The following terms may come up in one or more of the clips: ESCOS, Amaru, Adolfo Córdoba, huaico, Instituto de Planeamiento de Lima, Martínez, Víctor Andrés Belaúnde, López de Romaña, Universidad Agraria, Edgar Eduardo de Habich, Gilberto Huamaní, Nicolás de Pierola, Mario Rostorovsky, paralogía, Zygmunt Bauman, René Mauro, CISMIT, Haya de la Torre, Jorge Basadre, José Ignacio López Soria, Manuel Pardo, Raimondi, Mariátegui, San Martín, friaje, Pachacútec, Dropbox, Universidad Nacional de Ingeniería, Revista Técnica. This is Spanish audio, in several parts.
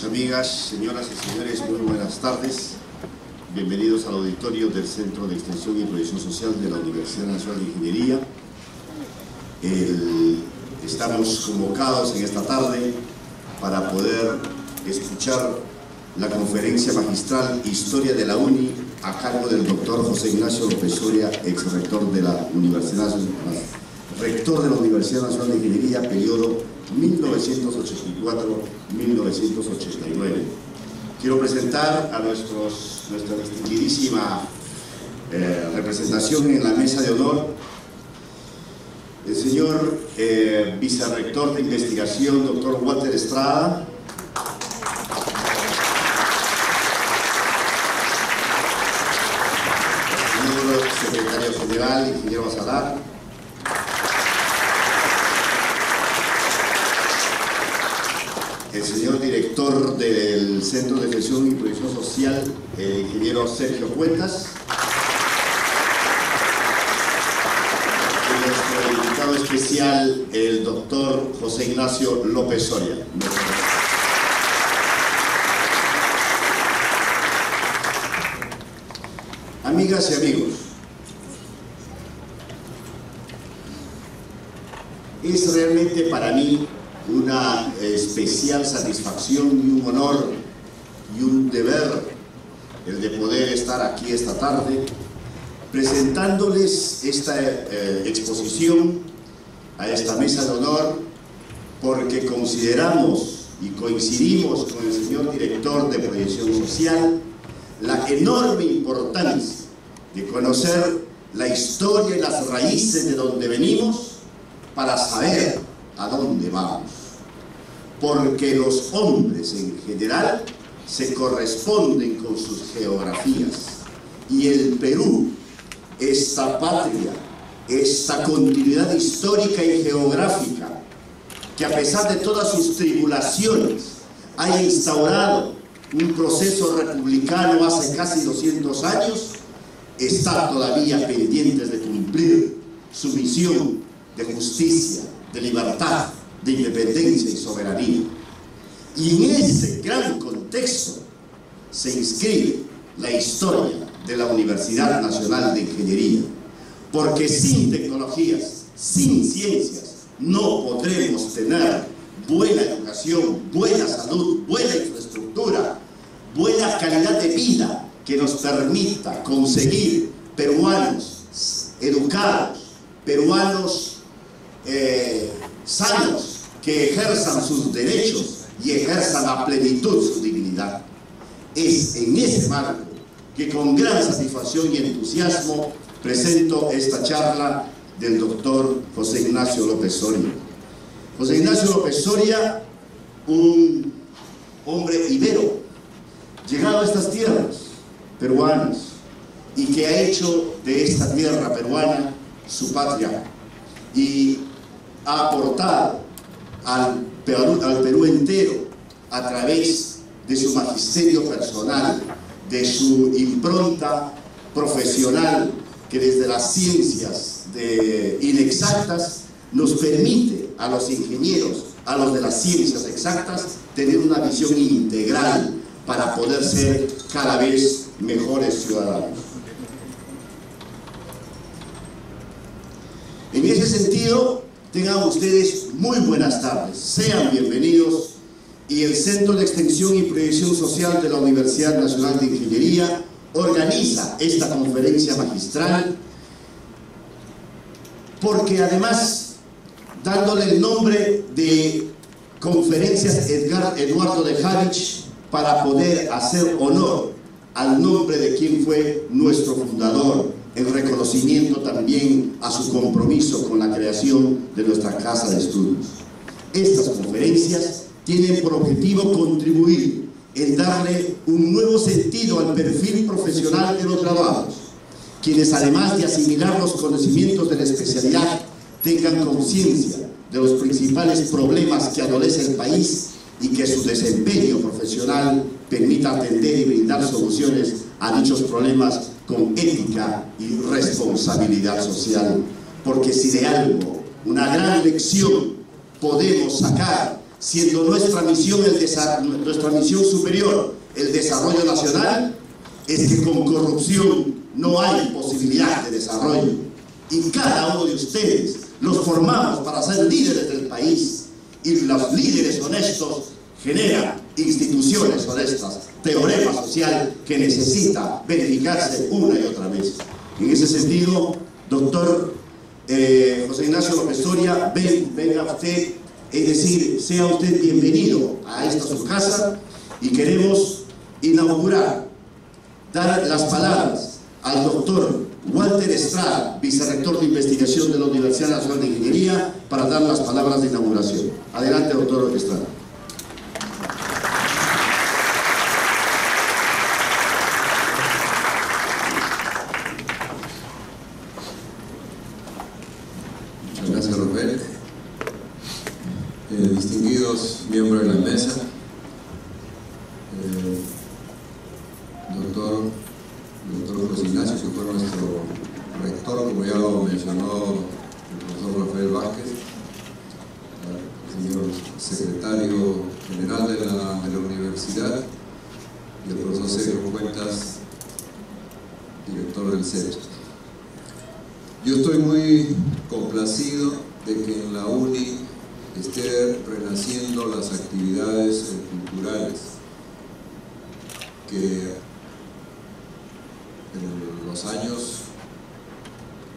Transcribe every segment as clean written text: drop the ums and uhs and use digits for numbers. amigos, amigas, señoras y señores, muy buenas tardes. Bienvenidos al auditorio del Centro de Extensión y Proyección Social de la Universidad Nacional de Ingeniería. Estamos convocados en esta tarde para poder escuchar la conferencia magistral Historia de la UNI a cargo del doctor José Ignacio López Soria, ex rector de la Universidad Nacional de Ingeniería, periodo 1984-1989. Quiero presentar a nuestra distinguidísima representación en la mesa de honor, el señor vicerrector de investigación, doctor Walter Estrada, el señor secretario general, ingeniero Basadre, el señor director del Centro de Gestión y Proyección Social, el ingeniero Sergio Cuentas, y nuestro invitado especial, el doctor José Ignacio López Soria. Amigas y amigos, es realmente para mí una especial satisfacción y un honor y un deber el de poder estar aquí esta tarde presentándoles esta exposición a esta mesa de honor, porque consideramos y coincidimos con el señor director de Proyección Social la enorme importancia de conocer la historia y las raíces de donde venimos para saber a dónde vamos, porque los hombres en general se corresponden con sus geografías, y el Perú, esta patria, esta continuidad histórica y geográfica que, a pesar de todas sus tribulaciones, ha instaurado un proceso republicano hace casi 200 años, está todavía pendiente de cumplir su misión de justicia, de libertad, de independencia y soberanía. Y en ese gran contexto se inscribe la historia de la Universidad Nacional de Ingeniería, porque sin tecnologías, sin ciencias, no podremos tener buena educación, buena salud, buena infraestructura, buena calidad de vida que nos permita conseguir peruanos educados, peruanos sanos, que ejerzan sus derechos y ejerzan a plenitud su dignidad. Es en ese marco que, con gran satisfacción y entusiasmo, presento esta charla del doctor José Ignacio López Soria. José Ignacio López Soria, un hombre ibero, llegado a estas tierras peruanas, y que ha hecho de esta tierra peruana su patria y a aportar al Perú entero a través de su magisterio personal, de su impronta profesional que desde las ciencias inexactas nos permite a los ingenieros, a los de las ciencias exactas, tener una visión integral para poder ser cada vez mejores ciudadanos. En ese sentido, tengan ustedes muy buenas tardes, sean bienvenidos, y el Centro de Extensión y Proyección Social de la Universidad Nacional de Ingeniería organiza esta conferencia magistral, porque además, dándole el nombre de Conferencias Edgar Eduardo de Habich, para poder hacer honor al nombre de quien fue nuestro fundador, en reconocimiento también a su compromiso con la creación de nuestra casa de estudios. Estas conferencias tienen por objetivo contribuir en darle un nuevo sentido al perfil profesional de los graduados, quienes, además de asimilar los conocimientos de la especialidad, tengan conciencia de los principales problemas que adolece el país y que su desempeño profesional permita atender y brindar soluciones a dichos problemas con ética y responsabilidad social, porque si de algo, una gran lección podemos sacar siendo nuestra misión, nuestra misión superior el desarrollo nacional, es que con corrupción no hay posibilidad de desarrollo. Y cada uno de ustedes los formamos para ser líderes del país, y los líderes honestos generan instituciones honestas, teorema social que necesita verificarse una y otra vez. En ese sentido, doctor José Ignacio López Soria, venga usted, es decir, sea usted bienvenido a esta su casa, y queremos inaugurar, dar las palabras al doctor Walter Estrada, vicerrector de investigación de la Universidad Nacional de Ingeniería, para dar las palabras de inauguración. Adelante, doctor Estrada. Miembros de la mesa, doctor José Ignacio, que fue nuestro rector, como ya lo mencionó el profesor Rafael Vázquez, el señor secretario general de la universidad, y el profesor Sergio Cuentas, director del CEPS. Yo estoy muy complacido de que en la UNI esté renaciendo las actividades culturales que en los años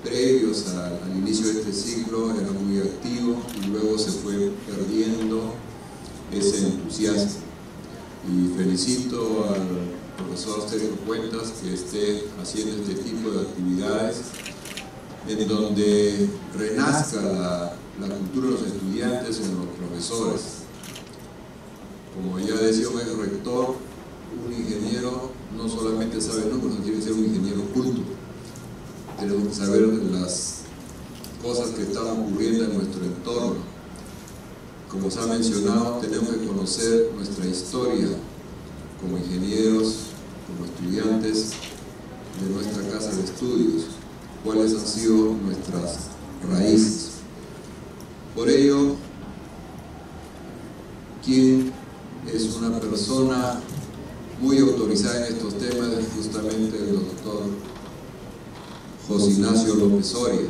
previos al inicio de este siglo era muy activo, y luego se fue perdiendo ese entusiasmo. Y felicito al profesor Sergio Cuentas que esté haciendo este tipo de actividades en donde renazca la cultura de los estudiantes, en los profesores. Como ya decía un ex-rector, un ingeniero no solamente sabe números, tiene que ser un ingeniero culto. Tenemos que saber las cosas que están ocurriendo en nuestro entorno. Como se ha mencionado, tenemos que conocer nuestra historia como ingenieros, como estudiantes de nuestra casa de estudios, cuáles han sido nuestras raíces. Por ello, quien es una persona muy autorizada en estos temas es justamente el doctor José Ignacio López Soria,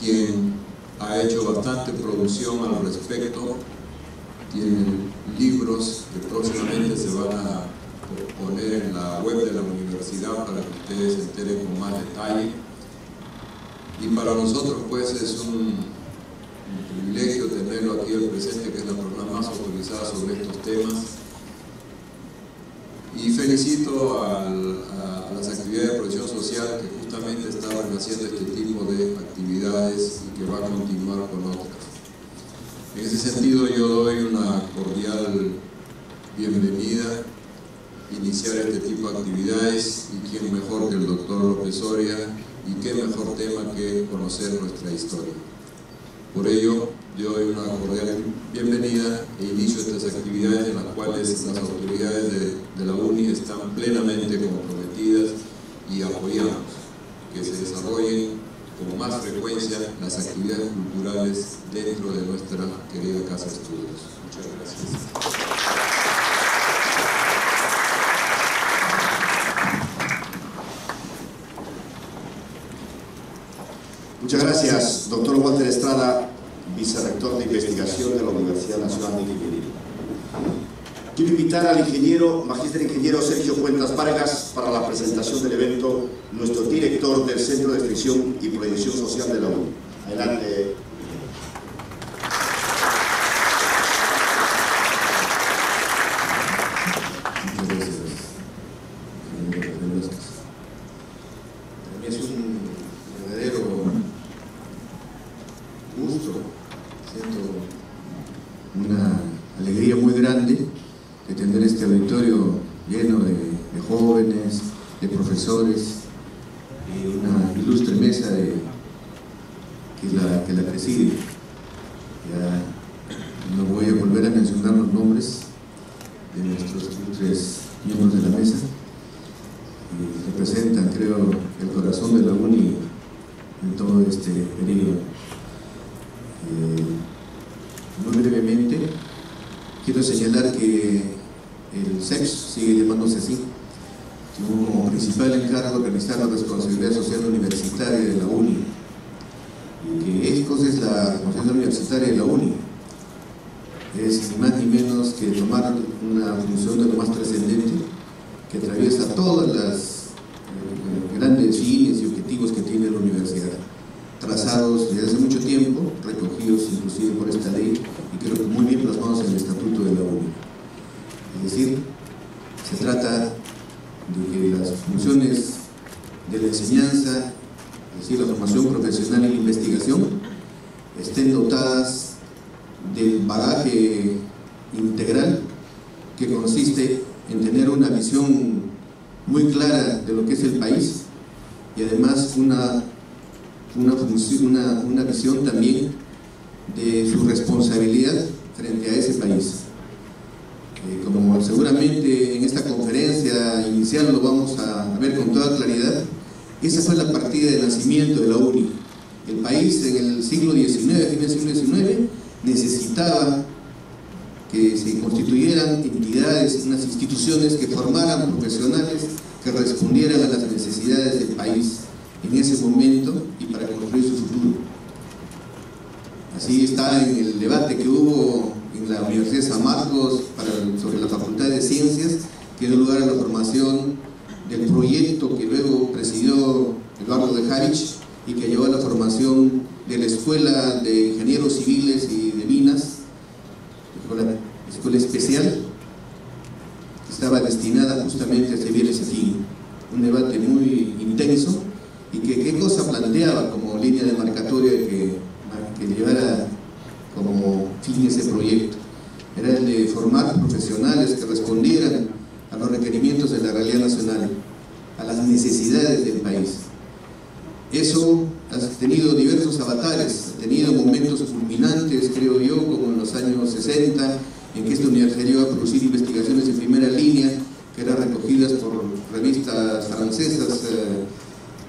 quien ha hecho bastante producción al respecto, tiene libros que próximamente se van a poner en la web de la universidad para que ustedes se enteren con más detalle. Y para nosotros pues es un privilegio tenerlo aquí al presente, que es la persona más autorizada sobre estos temas. Y felicito a las actividades de proyección social que justamente estaban haciendo este tipo de actividades y que va a continuar con otras. En ese sentido yo doy una cordial bienvenida a iniciar este tipo de actividades, y quién mejor que el doctor López Soria, y qué mejor tema que conocer nuestra historia. Por ello, yo doy una cordial bienvenida e inicio estas actividades en las cuales las autoridades de la UNI están plenamente comprometidas y apoyamos que se desarrollen con más frecuencia las actividades culturales dentro de nuestra querida Casa de Estudios. Muchas gracias. Muchas gracias, doctor Walter Estrada, vicerrector de investigación de la Universidad Nacional de Ingeniería. Quiero invitar al ingeniero, magíster ingeniero Sergio Cuentas Vargas, para la presentación del evento, nuestro director del Centro de Extensión y Proyección Social de la UNI. Adelante. Muy brevemente, quiero señalar que el CEPS sigue llamándose así. Tuvo como principal encargo organizar la responsabilidad social universitaria de la UNI. Que ESCOS es la responsabilidad universitaria de la UNI. Es ni más ni menos que tomar una función de lo más trascendente que atraviesa todas las grandes líneas y objetivos que tiene la universidad, trazados desde hace mucho tiempo, recogidos inclusive por esta ley y creo que muy bien plasmados en el Estatuto de la UNI. Es decir, se trata de que las funciones de la enseñanza, es decir, la formación profesional y la investigación, estén dotadas del bagaje integral que consiste en tener una visión muy clara de lo que es el país y además una visión también de su responsabilidad frente a ese país. Como seguramente en esta conferencia inicial lo vamos a ver con toda claridad, esa fue la partida de nacimiento de la UNI. El país en el siglo XIX, fin del siglo XIX, necesitaba que se constituyeran entidades, unas instituciones que formaran profesionales que respondieran a las necesidades del país en ese momento y para construir su futuro. Así está en el debate que hubo en la Universidad de San Marcos sobre la Facultad de Ciencias, que dio lugar a la formación del proyecto que luego presidió Edgar de Habich y que llevó a la formación de la Escuela de Ingenieros Civiles y de Minas, escuela especial, que estaba destinada justamente a servir ese fin. Un debate muy intenso y que qué cosa planteaba como línea demarcatoria que llevara como fin ese proyecto. Era el de formar profesionales que respondieran a los requerimientos de la realidad nacional, a las necesidades del país. Eso ha tenido diversos avatares, ha tenido momentos fulminantes, creo yo, como en los años 60, en que esta universidad iba a producir investigaciones en primera línea, que eran recogidas por revistas francesas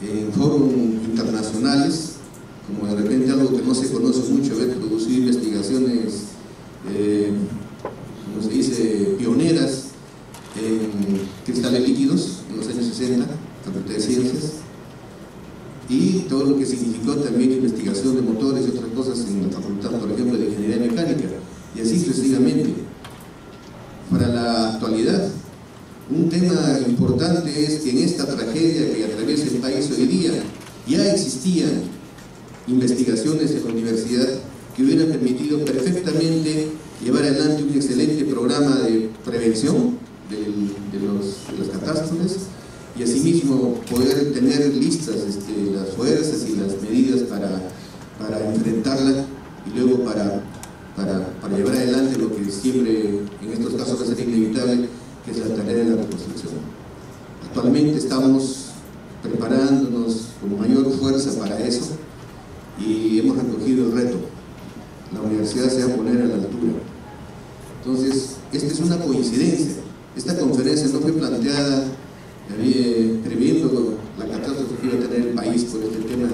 en foros internacionales, como de repente algo que no se conoce mucho, es producir investigaciones, como se dice, pioneras en cristales líquidos en los años 60, Facultad de Ciencias. Y todo lo que significó también investigación de motores y otras cosas en la facultad, por ejemplo, de Ingeniería Mecánica, y así sucesivamente. Para la actualidad, un tema importante es que en esta tragedia que atraviesa el país hoy día, ya existían investigaciones en la universidad que hubieran permitido perfectamente llevar adelante un excelente programa de prevención de las catástrofes, y asimismo poder tener listas las fuerzas y las medidas para enfrentarla y luego para llevar adelante lo que siempre en estos casos va a ser inevitable, que es la tarea de la reconstrucción. Actualmente estamos preparándonos con mayor fuerza para eso y hemos recogido el reto. La universidad se va a poner a la altura. Entonces, esta es una coincidencia. Esta conferencia no fue planteada previendo la catástrofe que iba a tener el país por este tema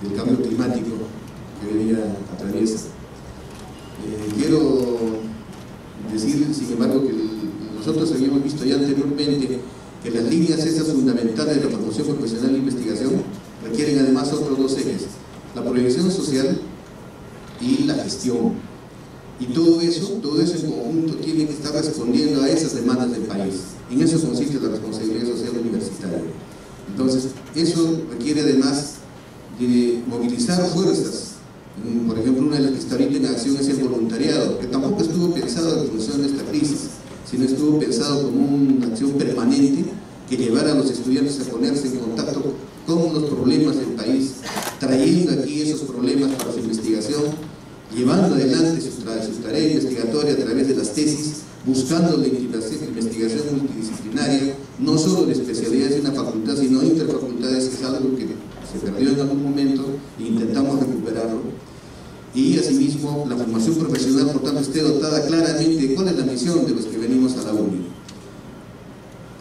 del cambio climático que hoy día atraviesa. Quiero decir, sin embargo, que nosotros habíamos visto ya anteriormente que las líneas esas fundamentales de la promoción profesional e investigación requieren además otros dos ejes: la proyección social y la gestión. Y todo eso en conjunto tiene que estar respondiendo a esas demandas del país. En eso consiste la responsabilidad social universitaria. Entonces, eso requiere además de movilizar fuerzas. Por ejemplo, una de las que está ahorita en acción es el voluntariado, que tampoco estuvo pensado en función de esta crisis, sino estuvo pensado como una acción permanente que llevara a los estudiantes a ponerse en contacto con los problemas del país, trayendo aquí esos problemas para su investigación, llevando adelante su tarea investigatoria a través de las tesis, buscando la investigación multidisciplinaria, no solo de especialidades en la facultad, sino interfacultades, que es algo que se perdió en algún momento e intentamos recuperarlo. Y asimismo, la formación profesional, por tanto, esté dotada claramente de cuál es la misión de los que venimos a la UNI.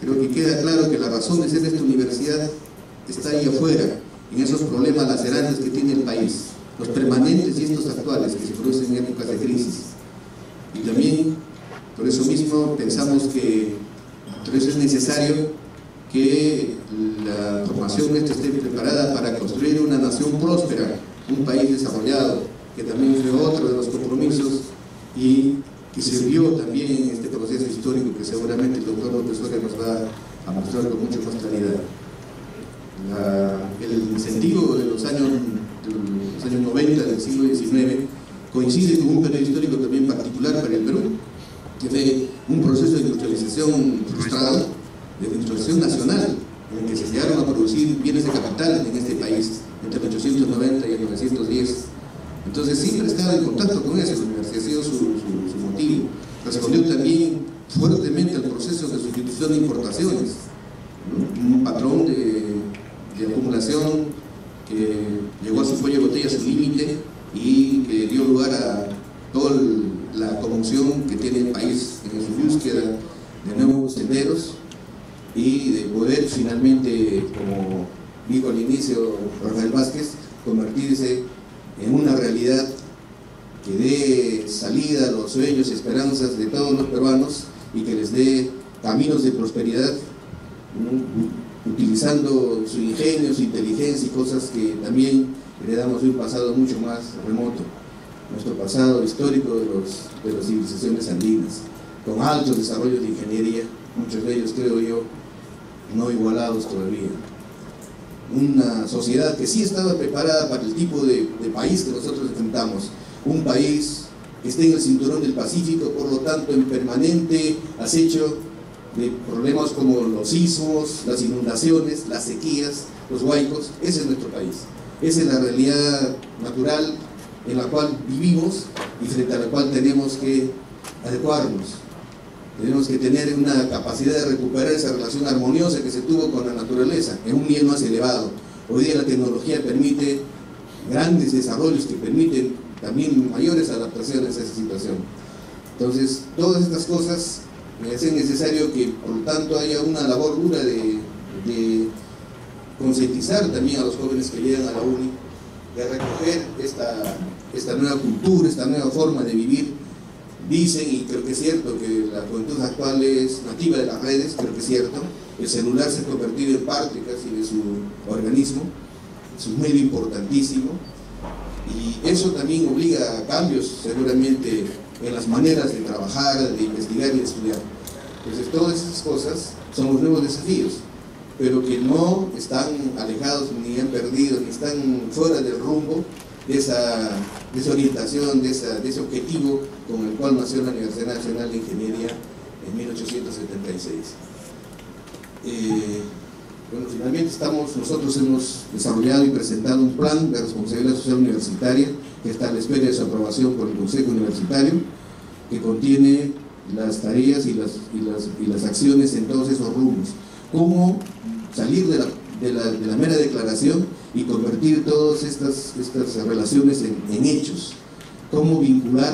Creo que queda claro que la razón de ser de esta universidad está ahí afuera, en esos problemas lacerantes que tiene el país, los permanentes y estos actuales que se producen en épocas de crisis, y también Por eso mismo pensamos que es necesario que la formación nuestra esté preparada para construir una nación próspera, un país desarrollado, que también fue otro de los compromisos y que se vio también en este proceso histórico que seguramente el doctor López Soria nos va a mostrar con mucha más claridad. El incentivo de los años 90 del siglo XIX coincide con un periodo histórico también particular para el Perú, que fue un proceso de industrialización frustrado, de industrialización nacional, en el que se llegaron a producir bienes de capital en este país entre 1890 y el 1910. Entonces siempre estaba en contacto con eso, la universidad ha sido su motivo. Respondió también fuertemente al proceso de sustitución de importaciones, ¿no? Un patrón de acumulación que llegó a su cuello de botella, a su límite, y que dio lugar a toda la conmoción que tiene el país en su búsqueda de nuevos senderos y de poder finalmente, como dijo al inicio Rafael Vázquez, convertirse en una realidad que dé salida a los sueños y esperanzas de todos los peruanos y que les dé caminos de prosperidad, ¿no? Utilizando su ingenio, su inteligencia y cosas que también heredamos de un pasado mucho más remoto, nuestro pasado histórico de las civilizaciones andinas, con altos desarrollos de ingeniería, muchos de ellos, creo yo, no igualados todavía. Una sociedad que sí estaba preparada para el tipo de país que nosotros enfrentamos, un país que esté en el cinturón del Pacífico, por lo tanto en permanente acecho de problemas como los sismos, las inundaciones, las sequías, los huaicos. Ese es nuestro país, esa es la realidad natural en la cual vivimos y frente a la cual tenemos que adecuarnos. Tenemos que tener una capacidad de recuperar esa relación armoniosa que se tuvo con la naturaleza en un nivel más elevado. Hoy día la tecnología permite grandes desarrollos que permiten también mayores adaptaciones a esa situación. Entonces, todas estas cosas hacen necesario que, por lo tanto, haya una labor dura de concientizar también a los jóvenes que llegan a la UNI, de recoger esta nueva cultura, esta nueva forma de vivir. Dicen, y creo que es cierto, que la juventud actual es nativa de las redes, creo que es cierto. El celular se ha convertido en parte casi de su organismo, es un medio importantísimo. Y eso también obliga a cambios seguramente en las maneras de trabajar, de investigar y de estudiar. Entonces todas esas cosas son los nuevos desafíos, pero que no están alejados, ni han perdido, ni están fuera del rumbo de esa orientación, de ese objetivo con el cual nació la Universidad Nacional de Ingeniería en 1876. Bueno, finalmente nosotros hemos desarrollado y presentado un plan de responsabilidad social universitaria que está a la espera de su aprobación por el Consejo Universitario, que contiene las tareas y las acciones en todos esos rumos. Cómo salir de la mera declaración y convertir todas estas relaciones en hechos, cómo vincular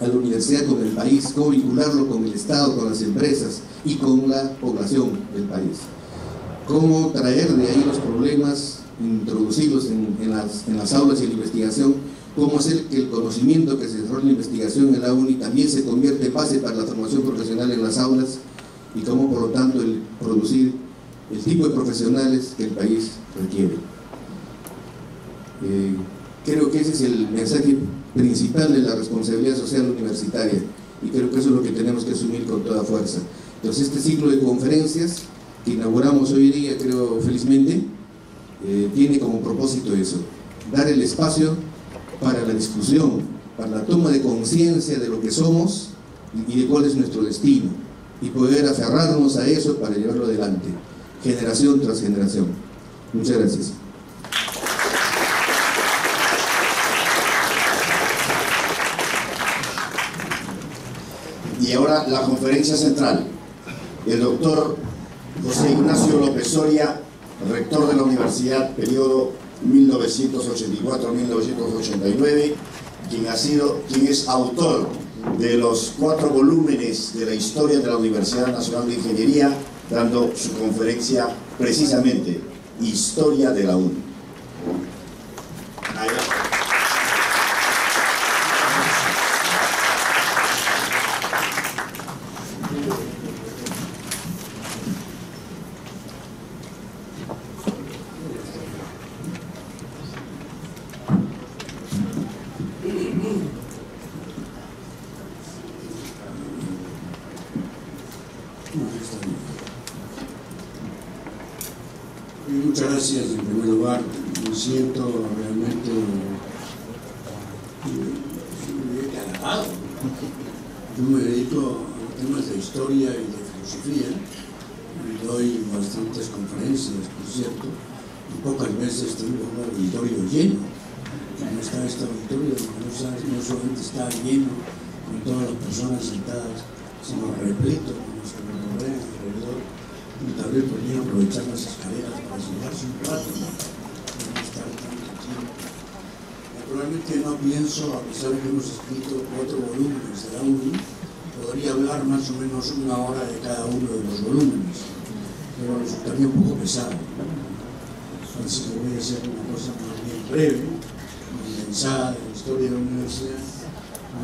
a la universidad con el país, cómo vincularlo con el Estado, con las empresas y con la población del país, cómo traer de ahí los problemas, introducirlos en las aulas y en la investigación, cómo hacer que el conocimiento que se desarrolla en la investigación en la UNI también se convierta en base para la formación profesional en las aulas y cómo, por lo tanto, el producir el tipo de profesionales que el país requiere. Creo que ese es el mensaje principal de la responsabilidad social universitaria y creo que eso es lo que tenemos que asumir con toda fuerza. Entonces este ciclo de conferencias que inauguramos hoy día, creo felizmente, tiene como propósito eso, dar el espacio para la discusión, para la toma de conciencia de lo que somos y de cuál es nuestro destino y poder aferrarnos a eso para llevarlo adelante, generación tras generación. Muchas gracias. Y ahora la conferencia central. El doctor José Ignacio López Soria, rector de la universidad, periodo 1984-1989, quien es autor de los 4 volúmenes de la historia de la Universidad Nacional de Ingeniería, dando su conferencia precisamente, Historia de la UNI. gracias en primer lugar. Me siento realmente halagado. Yo me dedico a temas de historia y de filosofía y doy bastantes conferencias, por cierto, y pocas veces tengo un auditorio lleno. No está este auditorio, no solamente está lleno con todas las personas sentadas, sino repleto con los que me rodean alrededor, y tal vez podrían aprovechar las escaleras para sentarse un rato, para no estar tanto tiempo. Naturalmente no pienso, a pesar de que hemos escrito 4 volúmenes de la UNI, podría hablar más o menos 1 hora de cada uno de los volúmenes, pero resultaría un poco pesado. Así que voy a hacer una cosa más bien breve, condensada de la historia de la universidad,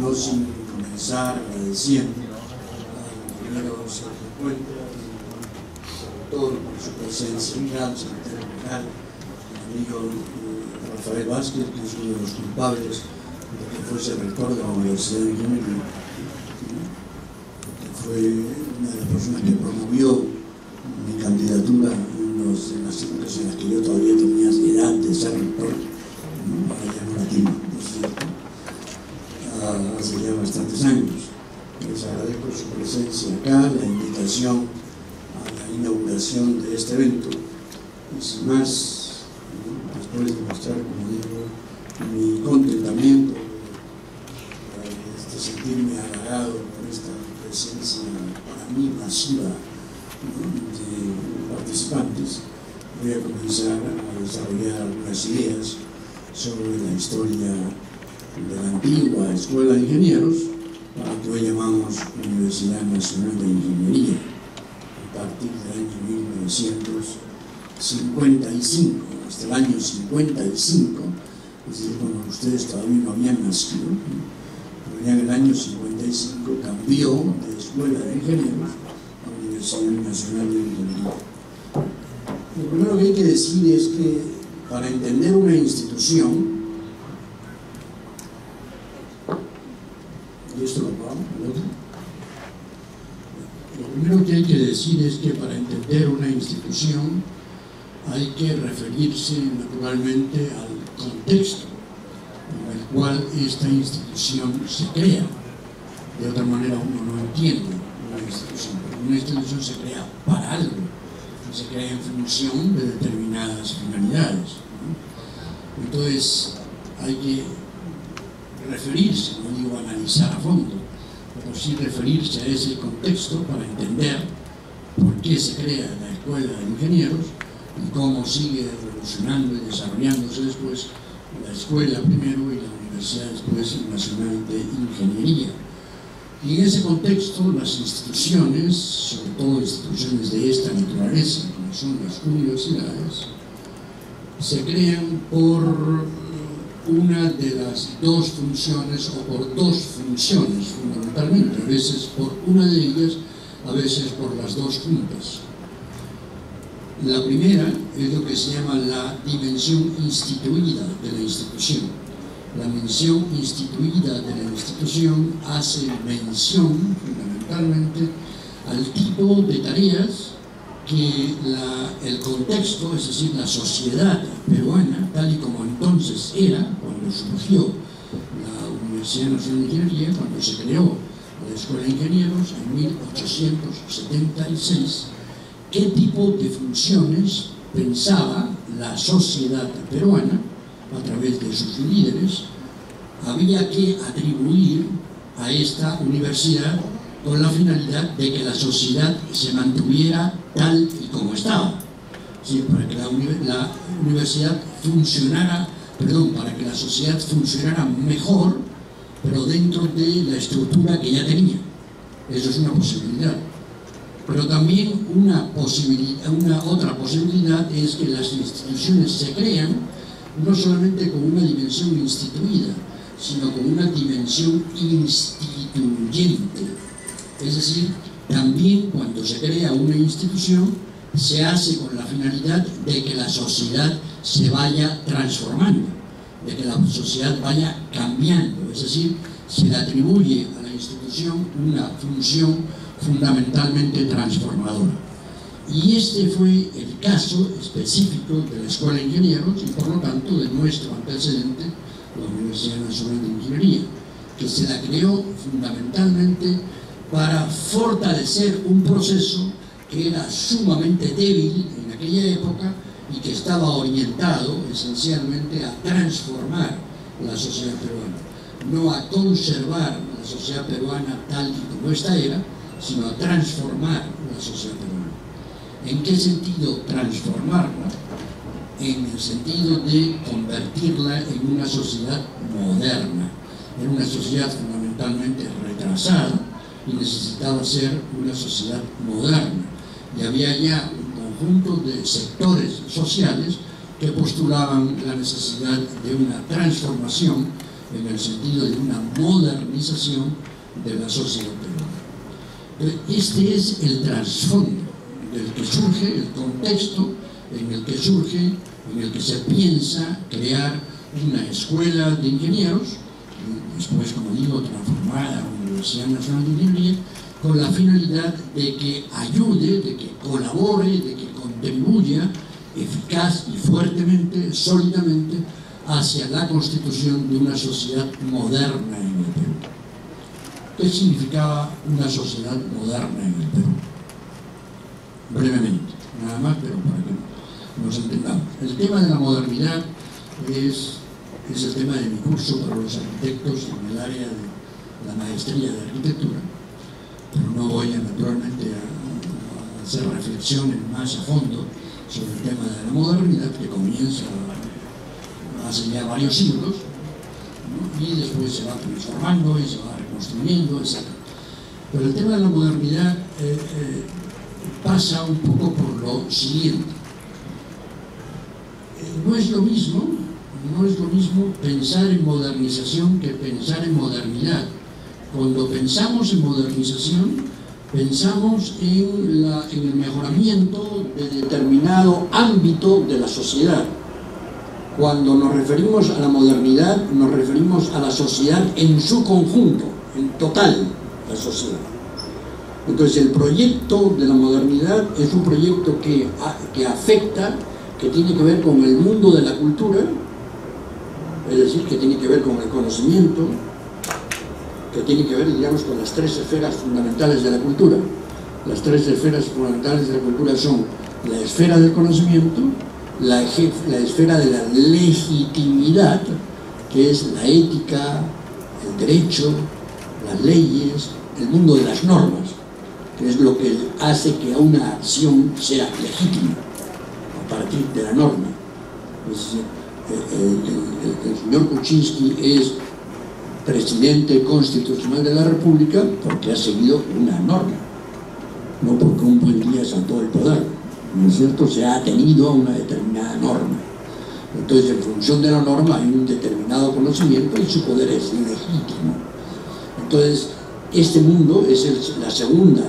no sin comenzar agradeciendo al primero Sergio Cuentas, todo por su presencia, un gran secretario general, el amigo Rafael Vázquez, que es uno de los culpables de que fuese rector de la Universidad de Ingeniería, que fue una de las personas que promovió mi candidatura en las épocas en las que yo todavía tenía edad de ser rector, para llamar aquí, por cierto, hace ya bastantes años. Les agradezco su presencia acá, la invitación, inauguración de este evento, y sin más, después de mostrar, como digo, mi contentamiento de sentirme halagado por esta presencia para mí masiva de participantes, voy a comenzar a desarrollar algunas ideas sobre la historia de la antigua Escuela de Ingenieros, a la que hoy llamamos Universidad Nacional de Ingeniería, a partir del año 1955, hasta el año 55, es decir, cuando ustedes todavía no habían nacido, pero ya en el año 55 cambió de Escuela de Ingenieros a Universidad Nacional de Ingeniería. Lo primero que hay que decir es que para entender una institución, y esto lo vamos, lo primero que hay que decir es que para entender una institución hay que referirse naturalmente al contexto en el cual esta institución se crea. De otra manera uno no entiende una institución. Una institución se crea para algo, se crea en función de determinadas finalidades, ¿no? Entonces hay que referirse, no digo analizar a fondo, pero sí referirse a ese contexto para entender por qué se crea la Escuela de Ingenieros y cómo sigue evolucionando y desarrollándose después la escuela primero y la universidad después nacional de ingeniería. Y en ese contexto las instituciones, sobre todo instituciones de esta naturaleza, como son las universidades, se crean por una de las dos funciones o por dos funciones fundamentalmente, a veces por una de ellas, a veces por las dos juntas. La primera es lo que se llama la dimensión instituida de la institución. La dimensión instituida de la institución hace mención fundamentalmente al tipo de tareas que el contexto, es decir, la sociedad peruana, tal y como entonces era, cuando surgió la Universidad Nacional de Ingeniería, cuando se creó la Escuela de Ingenieros en 1876, qué tipo de funciones pensaba la sociedad peruana, a través de sus líderes, había que atribuir a esta universidad con la finalidad de que la sociedad se mantuviera tal y como estaba, sí, para que la universidad funcionara, perdón, para que la sociedad funcionara mejor, pero dentro de la estructura que ya tenía. Eso es una posibilidad. Pero también una otra posibilidad es que las instituciones se crean no solamente con una dimensión instituida, sino con una dimensión instituyente. Es decir, también cuando se crea una institución, se hace con la finalidad de que la sociedad se vaya transformando, de que la sociedad vaya cambiando. Es decir, se le atribuye a la institución una función fundamentalmente transformadora. Y este fue el caso específico de la Escuela de Ingenieros y por lo tanto de nuestro antecedente, la Universidad Nacional de Ingeniería, que se la creó fundamentalmente para fortalecer un proceso que era sumamente débil en aquella época y que estaba orientado esencialmente a transformar la sociedad peruana, no a conservar la sociedad peruana tal y como esta era, sino a transformar la sociedad peruana. ¿En qué sentido transformarla? En el sentido de convertirla en una sociedad moderna, en una sociedad fundamentalmente retrasada, y necesitaba ser una sociedad moderna. Y había ya un conjunto de sectores sociales que postulaban la necesidad de una transformación en el sentido de una modernización de la sociedad peruana. Este es el trasfondo del que surge, el contexto en el que surge, en el que se piensa crear una escuela de ingenieros, después, como digo, transformada en la Universidad Nacional de Ingeniería, con la finalidad de que ayude, de que colabore, de que contribuya eficaz y fuertemente, sólidamente, hacia la constitución de una sociedad moderna en el Perú. ¿Qué significaba una sociedad moderna en el Perú? Brevemente, nada más, pero para que nos entendamos. El tema de la modernidad es el tema de mi curso para los arquitectos en el área de la maestría de arquitectura, pero no voy naturalmente a hacer reflexiones más a fondo sobre el tema de la modernidad, que comienza hace ya varios siglos, ¿no? Y después se va transformando y se va reconstruyendo, etc. Pero el tema de la modernidad pasa un poco por lo siguiente. No es lo mismo pensar en modernización que pensar en modernidad. Cuando pensamos en modernización, pensamos en el mejoramiento de determinado ámbito de la sociedad. Cuando nos referimos a la modernidad, nos referimos a la sociedad en su conjunto, en total, la sociedad. Entonces, el proyecto de la modernidad es un proyecto que afecta, que tiene que ver con el mundo de la cultura, es decir, que tiene que ver con el conocimiento, que tiene que ver, digamos, con las tres esferas fundamentales de la cultura. Las tres esferas fundamentales de la cultura son la esfera del conocimiento, la esfera de la legitimidad, que es la ética, el derecho, las leyes, el mundo de las normas, que es lo que hace que una acción sea legítima a partir de la norma. Pues, el señor Kuczynski es presidente constitucional de la República porque ha seguido una norma, no porque un buen día saltó el poder, ¿no es cierto? Se ha atenido a una determinada norma. Entonces, en función de la norma hay un determinado conocimiento y su poder es legítimo. Entonces, este mundo es la segunda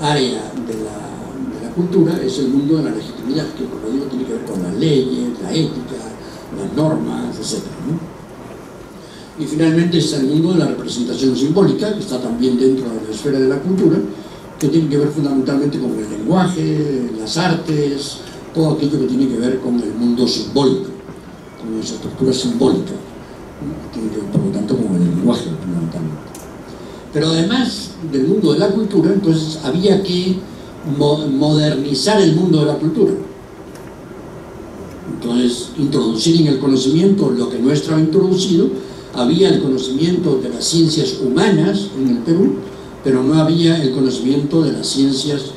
área de la cultura, es el mundo de la legitimidad, que, como digo, tiene que ver con las leyes, la ética, las normas, etc., ¿no? Y finalmente está el mundo de la representación simbólica, que está también dentro de la esfera de la cultura, que tiene que ver fundamentalmente con el lenguaje, las artes, todo aquello que tiene que ver con el mundo simbólico, con esa estructura simbólica, ¿no? Tiene que ver, por lo tanto, con el lenguaje fundamentalmente. Pero además del mundo de la cultura, entonces había que modernizar el mundo de la cultura. Entonces, introducir en el conocimiento lo que no estaba introducido. Había el conocimiento de las ciencias humanas en el Perú, pero no había el conocimiento de las ciencias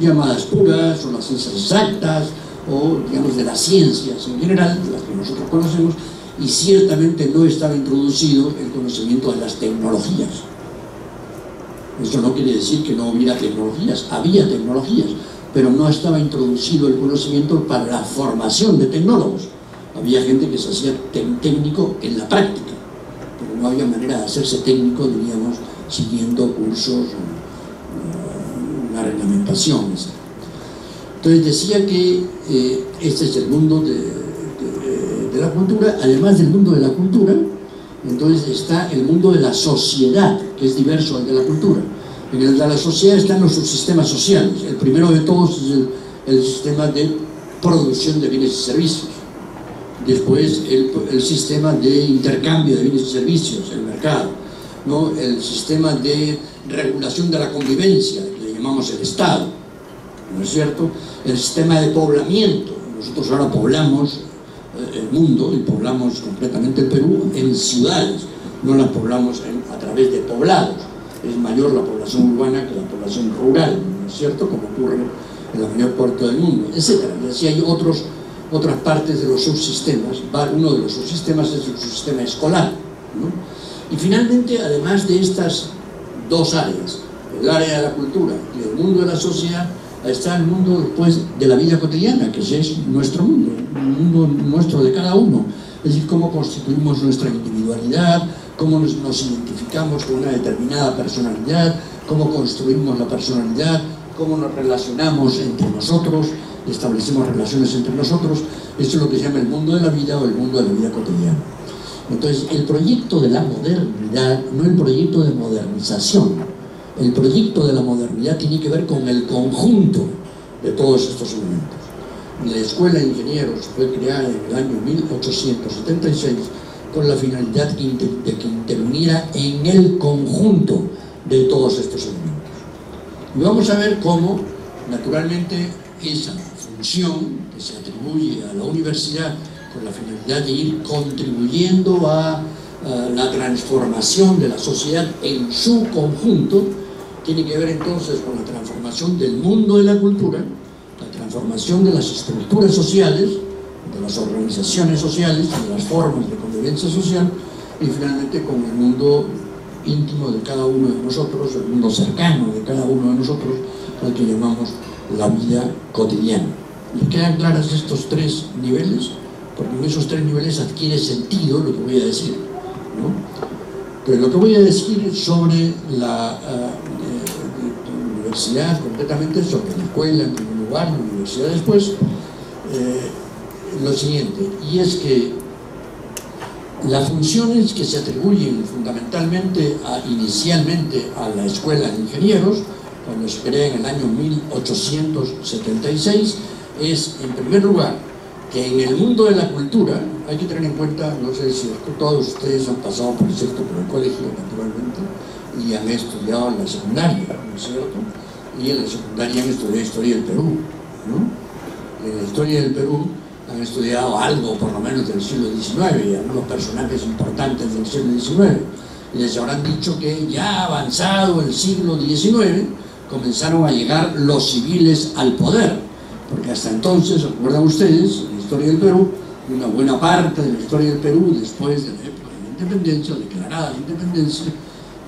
llamadas puras, o las ciencias exactas, o, digamos, de las ciencias en general, de las que nosotros conocemos, y ciertamente no estaba introducido el conocimiento de las tecnologías. Eso no quiere decir que no hubiera tecnologías, había tecnologías, pero no estaba introducido el conocimiento para la formación de tecnólogos. Había gente que se hacía técnico en la práctica, pero no había manera de hacerse técnico, diríamos, siguiendo cursos, una reglamentación, etc. Entonces decía que este es el mundo de la cultura. Además del mundo de la cultura, entonces está el mundo de la sociedad, que es diverso al de la cultura. En la sociedad están los subsistemas sociales. El primero de todos es el sistema de producción de bienes y servicios. Después el sistema de intercambio de bienes y servicios, el mercado, ¿no? El sistema de regulación de la convivencia, le llamamos el Estado, ¿no es cierto? El sistema de poblamiento. Nosotros ahora poblamos el mundo y poblamos completamente el Perú en ciudades, no las poblamos a través de poblados. Es mayor la población urbana que la población rural, ¿no es cierto? Como ocurre en la mayor parte del mundo, etc. Y así hay otras partes de los subsistemas. Uno de los subsistemas es el subsistema escolar, ¿no? Y finalmente, además de estas dos áreas, el área de la cultura y el mundo de la sociedad, está el mundo después de la vida cotidiana, que es nuestro mundo, el mundo nuestro de cada uno. Es decir, cómo constituimos nuestra individualidad, cómo nos identificamos con una determinada personalidad, cómo construimos la personalidad, cómo nos relacionamos entre nosotros, establecemos relaciones entre nosotros. Eso es lo que se llama el mundo de la vida o el mundo de la vida cotidiana. Entonces, el proyecto de la modernidad, no el proyecto de modernización, el proyecto de la modernidad tiene que ver con el conjunto de todos estos elementos. La Escuela de Ingenieros fue creada en el año 1876 con la finalidad de que interviniera en el conjunto de todos estos elementos. Y vamos a ver cómo, naturalmente, esa función que se atribuye a la universidad con la finalidad de ir contribuyendo a la transformación de la sociedad en su conjunto, tiene que ver entonces con la transformación del mundo de la cultura, la transformación de las estructuras sociales, de las organizaciones sociales, de las formas de convivencia social, y finalmente con el mundo íntimo de cada uno de nosotros, el mundo cercano de cada uno de nosotros, al que llamamos la vida cotidiana. ¿Les quedan claros estos tres niveles? Porque en esos tres niveles adquiere sentido lo que voy a decir, ¿no? Pero lo que voy a decir sobre la universidad, completamente sobre la escuela en primer lugar, la universidad después, lo siguiente, y es que las funciones que se atribuyen fundamentalmente, inicialmente, a la Escuela de Ingenieros, cuando se crea en el año 1876, es, en primer lugar, que en el mundo de la cultura, hay que tener en cuenta, no sé si todos ustedes han pasado por el sexto, por el colegio, naturalmente, y han estudiado en la secundaria, ¿no es cierto? Y en la secundaria han estudiado Historia del Perú, ¿no? En la Historia del Perú han estudiado algo, por lo menos, del siglo XIX, y algunos personajes importantes del siglo XIX. Y les habrán dicho que ya avanzado el siglo XIX, comenzaron a llegar los civiles al poder. Porque hasta entonces, recuerdan ustedes, en la Historia del Perú, una buena parte de la Historia del Perú, después de la época de la independencia, declarada la independencia,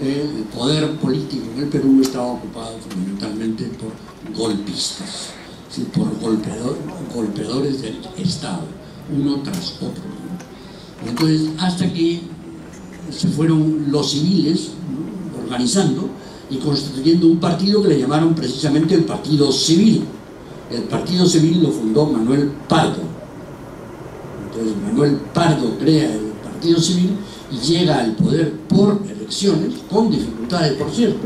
el poder político en el Perú estaba ocupado fundamentalmente por golpistas, sí, por golpeadores del Estado, uno tras otro, ¿no? Entonces, hasta que se fueron los civiles, ¿no?, organizando y constituyendo un partido que le llamaron precisamente el Partido Civil. El Partido Civil lo fundó Manuel Pardo. Entonces Manuel Pardo crea el Partido Civil y llega al poder por elecciones, con dificultades por cierto,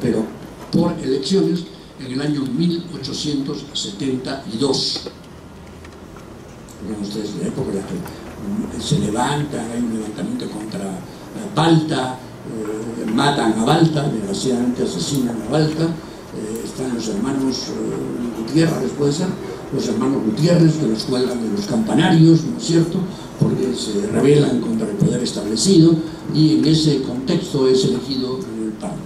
pero por elecciones en el año 1872. Vean ustedes la época en la que se levantan, hay un levantamiento contra Balta, matan a Balta, desgraciadamente asesinan a Balta. Están los hermanos Gutiérrez, puede ser, los hermanos Gutiérrez, que los cuelgan de los campanarios, ¿no es cierto?, porque se rebelan contra el poder establecido, y en ese contexto es elegido Manuel Pardo.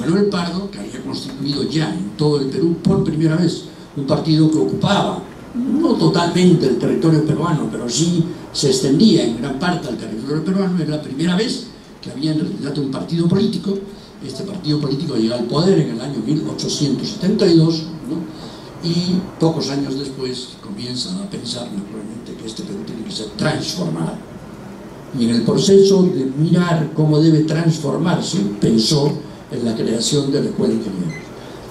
Manuel Pardo, que había constituido ya en todo el Perú por primera vez un partido que ocupaba, no totalmente el territorio peruano, pero sí se extendía en gran parte al territorio peruano, era la primera vez que había en realidad un partido político. Este partido político llega al poder en el año 1872, ¿no? Y pocos años después comienzan a pensar naturalmente que este Perú tiene que ser transformado. Y en el proceso de mirar cómo debe transformarse, pensó en la creación de la Escuela de Ingenieros.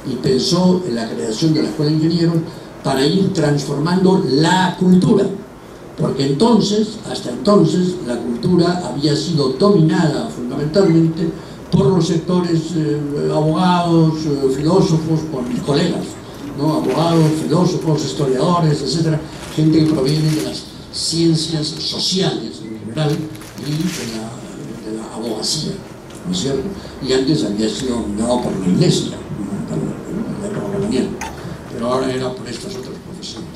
Y pensó en la creación de la Escuela de Ingenieros para ir transformando la cultura. Porque entonces, hasta entonces, la cultura había sido dominada fundamentalmente por los sectores abogados, filósofos, por mis colegas, ¿no? Abogados, filósofos, historiadores, etcétera, gente que proviene de las ciencias sociales en general y de la abogacía, ¿no es cierto? Y antes había sido dominado por la iglesia, pero ahora era por estas otras profesiones.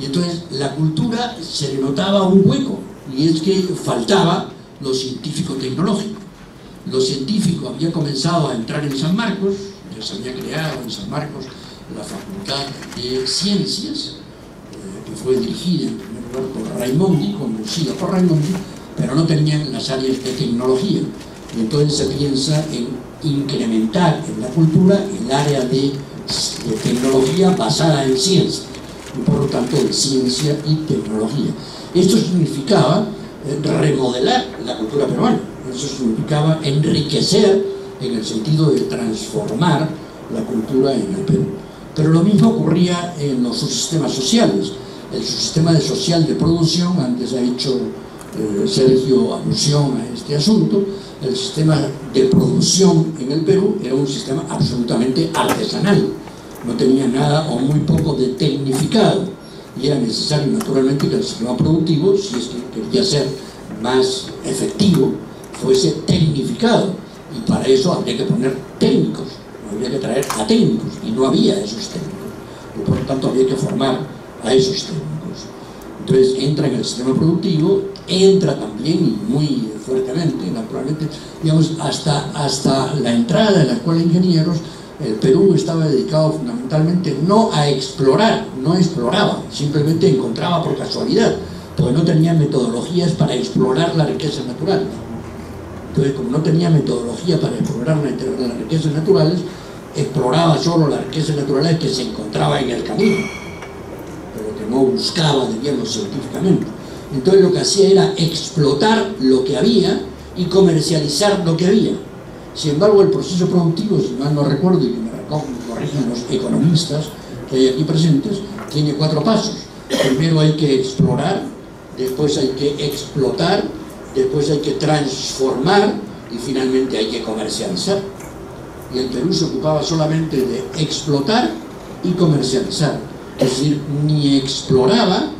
Y entonces la cultura se le notaba un hueco, y es que faltaba lo científico-tecnológico. Lo científico había comenzado a entrar en San Marcos, ya se había creado en San Marcos la Facultad de Ciencias, que fue dirigida en primer lugar por Raimondi, conducida por Raimondi, pero no tenían las áreas de tecnología. Y entonces se piensa en incrementar en la cultura el área de tecnología basada en ciencia, y por lo tanto en ciencia y tecnología. Esto significaba remodelar la cultura peruana, eso significaba enriquecer en el sentido de transformar la cultura en el Perú. Pero lo mismo ocurría en los subsistemas sociales. El subsistema social de producción, antes ha hecho Sergio alusión a este asunto, el sistema de producción en el Perú era un sistema absolutamente artesanal, no tenía nada o muy poco de tecnificado, y era necesario naturalmente que el sistema productivo, si es que quería ser más efectivo, fuese tecnificado, y para eso habría que poner técnicos, habría que traer a técnicos, y no había esos técnicos, y por lo tanto había que formar a esos técnicos. Entonces entra en el sistema productivo, entra también muy fuertemente, naturalmente, digamos, hasta la entrada de la Escuela de Ingenieros, el Perú estaba dedicado fundamentalmente no a explorar, no exploraba, simplemente encontraba por casualidad, porque no tenía metodologías para explorar la riqueza natural. Entonces, como no tenía metodología para explorar las riquezas naturales, exploraba solo las riquezas naturales que se encontraba en el camino, pero que no buscaba, digamos, científicamente. Entonces lo que hacía era explotar lo que había y comercializar lo que había. Sin embargo, el proceso productivo, si mal no recuerdo, y que me corrigen los economistas que hay aquí presentes, tiene 4 pasos. Primero hay que explorar, después hay que explotar, después hay que transformar y finalmente hay que comercializar. Y el Perú se ocupaba solamente de explotar y comercializar. Es decir, ni exploraba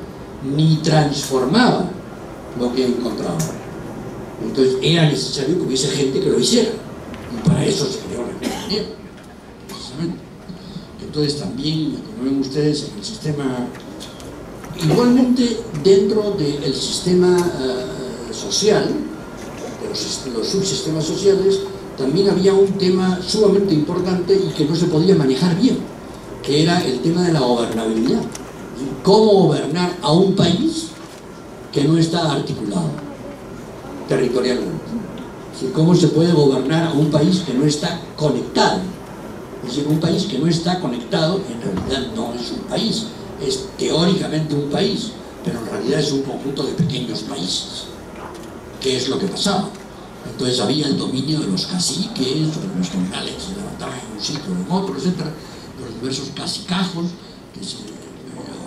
ni transformaba lo que encontraba. Entonces era necesario que hubiese gente que lo hiciera, y para eso se creó la economía, precisamente. Entonces también, como ven ustedes, en el sistema, igualmente dentro del sistema social, de los subsistemas sociales, también había un tema sumamente importante y que no se podía manejar bien, que era el tema de la gobernabilidad. ¿Cómo gobernar a un país que no está articulado territorialmente? ¿Cómo se puede gobernar a un país que no está conectado? Es decir, un país que no está conectado en realidad no es un país, es teóricamente un país, pero en realidad es un conjunto de pequeños países. ¿Qué es lo que pasaba? Entonces había el dominio de los caciques, de los generales que se levantaban en un sitio, en otro, etc., de los diversos cacicajos que se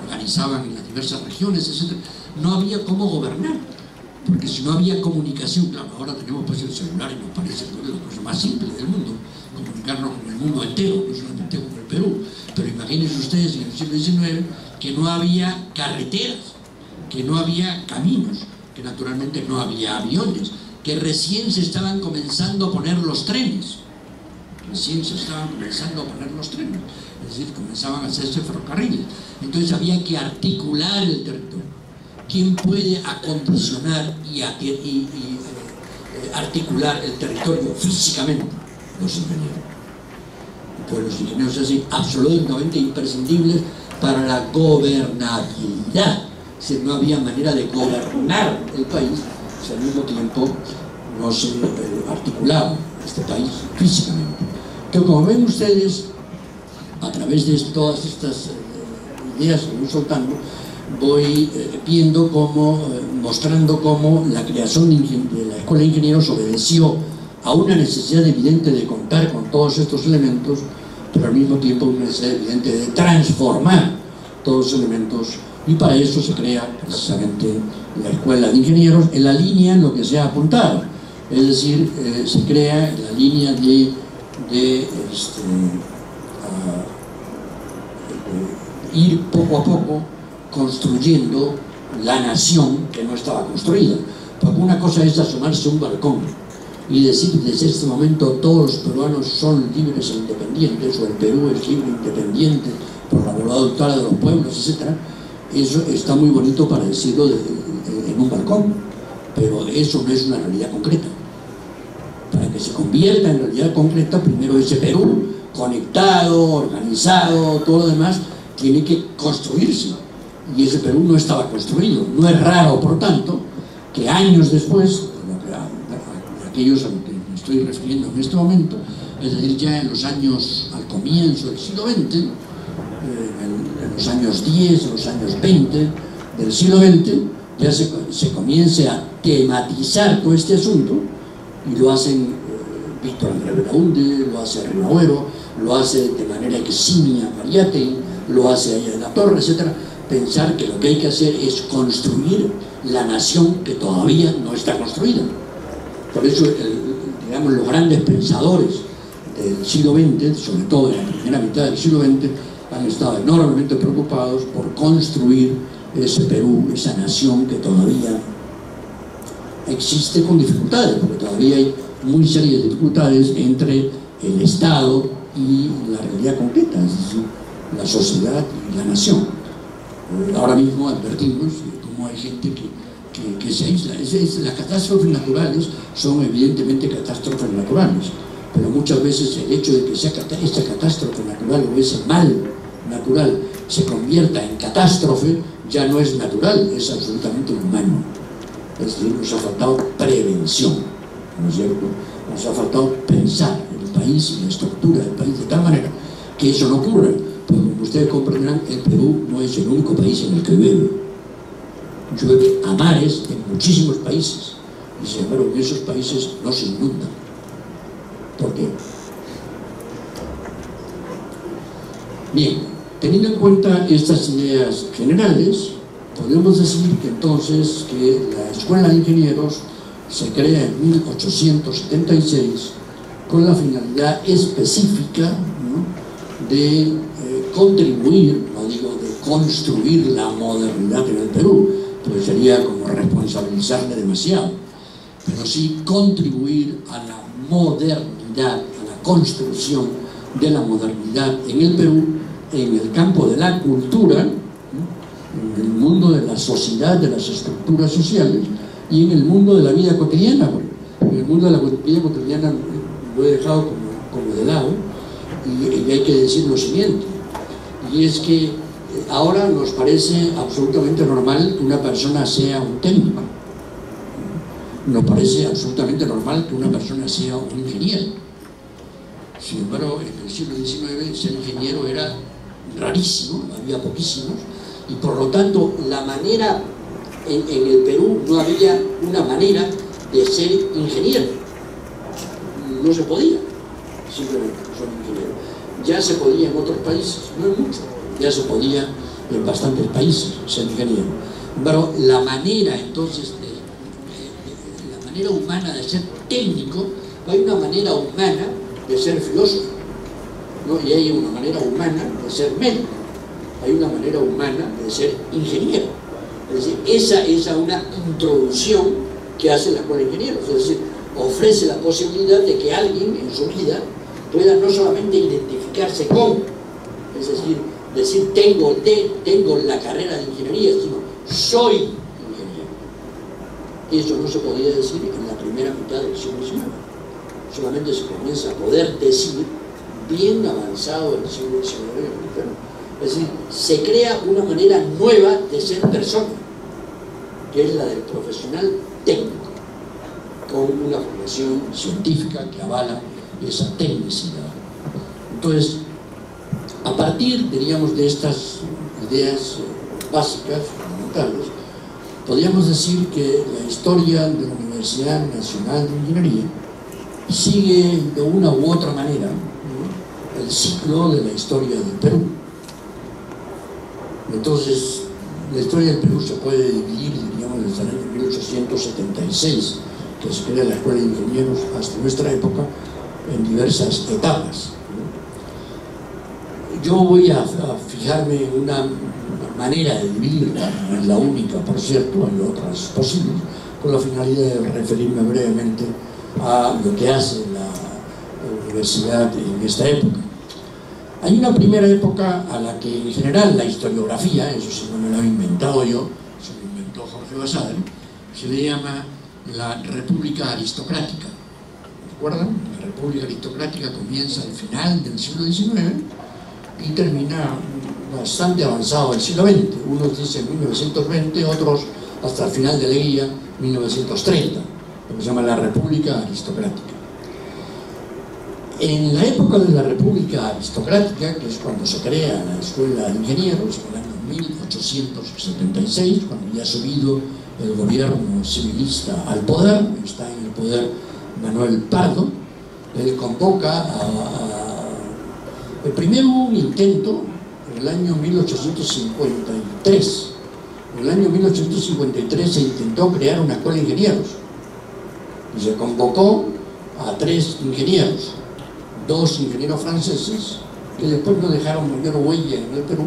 organizaban en las diversas regiones, etc. No había cómo gobernar, porque si no había comunicación, claro, ahora tenemos pues el celular y nos parece la cosa más simple del mundo, comunicarnos con el mundo entero, no solamente con el Perú, pero imagínense ustedes en el siglo XIX que no había carreteras, que no había caminos, que naturalmente no había aviones, que recién se estaban comenzando a poner los trenes, es decir, comenzaban a hacerse ferrocarriles. Entonces había que articular el territorio. ¿Quién puede acondicionar y articular el territorio físicamente? Los ingenieros. Pues los ingenieros se hacen absolutamente imprescindibles para la gobernabilidad. Si no había manera de gobernar el país, si al mismo tiempo no se articulaba este país físicamente. Entonces, como ven ustedes, a través de todas estas ideas que voy soltando, voy viendo cómo, mostrando cómo la creación de la Escuela de Ingenieros obedeció a una necesidad evidente de contar con todos estos elementos, pero al mismo tiempo una necesidad evidente de transformar todos los elementos, y para eso se crea precisamente la Escuela de Ingenieros en la línea en lo que se ha apuntado, es decir, se crea la línea de ir poco a poco construyendo la nación que no estaba construida. Porque una cosa es asomarse a un balcón y decir desde este momento todos los peruanos son libres e independientes, o el Perú es libre e independiente por la voluntad de los pueblos, etc. Eso está muy bonito para decirlo en un balcón, pero eso no es una realidad concreta. Para que se convierta en realidad concreta, primero ese Perú conectado, organizado, todo lo demás, tiene que construirse, y ese Perú no estaba construido. No es raro, por tanto, que años después, de aquellos a los que me estoy refiriendo en este momento, es decir, ya en los años, al comienzo del siglo XX, en los años 10, en los años 20 del siglo XX, ya se comience a tematizar todo este asunto, y lo hacen Víctor Andrés Belaúnde, lo hace René Mauro, lo hace de manera eximia Mariátegui, lo hace Haya de la Torre, etc. Pensar que lo que hay que hacer es construir la nación que todavía no está construida. Por eso, digamos, los grandes pensadores del siglo XX, sobre todo de la primera mitad del siglo XX, han estado enormemente preocupados por construir ese Perú, esa nación que todavía existe con dificultades, porque todavía hay muy serias dificultades entre el Estado y la realidad concreta, es decir, la sociedad y la nación. Ahora mismo advertimos cómo hay gente que se aísla. Las catástrofes naturales son evidentemente catástrofes naturales, pero muchas veces el hecho de que sea esta catástrofe natural o ese mal natural se convierta en catástrofe ya no es natural, es absolutamente humano. Es decir, nos ha faltado prevención, ¿no es cierto? Nos ha faltado pensar el país y la estructura del país de tal manera que eso no ocurra. Pues como ustedes comprenderán, el Perú no es el único país en el que llueve. Llueve a mares en muchísimos países, y sin embargo en esos países no se inundan. ¿Por qué? Bien, teniendo en cuenta estas ideas generales, podemos decir que entonces que la Escuela de Ingenieros se crea en 1876 con la finalidad específica, ¿no?, de contribuir, no digo de construir la modernidad en el Perú, pues sería como responsabilizarle demasiado, pero sí contribuir a la modernidad, a la construcción de la modernidad en el Perú, en el campo de la cultura, en el mundo de la sociedad, de las estructuras sociales, y en el mundo de la vida cotidiana. En el mundo de la vida cotidiana lo he dejado como de lado, y hay que decir lo siguiente, y es que ahora nos parece absolutamente normal que una persona sea un técnico, nos parece absolutamente normal que una persona sea un ingeniero. Sin embargo, en el siglo XIX ser ingeniero era rarísimo, había poquísimos, y por lo tanto la manera en el Perú no había una manera de ser ingeniero, no se podía, simplemente son ingenieros. Ya se podía en otros países, no en muchos, ya se podía en bastantes países ser ingeniero, pero la manera entonces la manera humana de ser técnico, hay una manera humana de ser filósofo, ¿no?, y hay una manera humana de ser médico, hay una manera humana de ser ingeniero. Es decir, esa es una introducción que hace la Escuela de Ingenieros, es decir, ofrece la posibilidad de que alguien en su vida pueda no solamente identificarse con, es decir, tengo la carrera de ingeniería, sino soy ingeniero. Eso no se podía decir en la primera mitad del siglo XIX. Solamente se comienza a poder decir bien avanzado el siglo XIX. Es decir, se crea una manera nueva de ser persona, que es la del profesional técnico, con una formación científica que avala esa tecnicidad. Entonces, a partir, diríamos, de estas ideas básicas, fundamentales, podríamos decir que la historia de la Universidad Nacional de Ingeniería sigue de una u otra manera, ¿no?, el ciclo de la historia del Perú. Entonces, la historia del Perú se puede dividir, diríamos, desde el año 1876, que se crea la Escuela de Ingenieros hasta nuestra época en diversas etapas. Yo voy a fijarme en una manera de vivirla, no es la única, por cierto, hay otras posibles, con la finalidad de referirme brevemente a lo que hace la universidad en esta época. Hay una primera época a la que en general la historiografía, eso sí no me lo he inventado yo, se lo inventó Jorge Basadre, se le llama la República Aristocrática. ¿Recuerdan? La República Aristocrática comienza al final del siglo XIX y termina bastante avanzado el siglo XX. Unos dicen 1920, otros hasta el final de la guía 1930, lo que se llama la República Aristocrática. En la época de la República Aristocrática, que es cuando se crea la Escuela de Ingenieros, en el año 1876, cuando ya ha subido el gobierno civilista al poder, está en el poder Manuel Pardo, él convoca a primero un intento en el año 1853. En el año 1853 se intentó crear una escuela de ingenieros y se convocó a 3 ingenieros, 2 ingenieros franceses que después no dejaron mayor huella en el Perú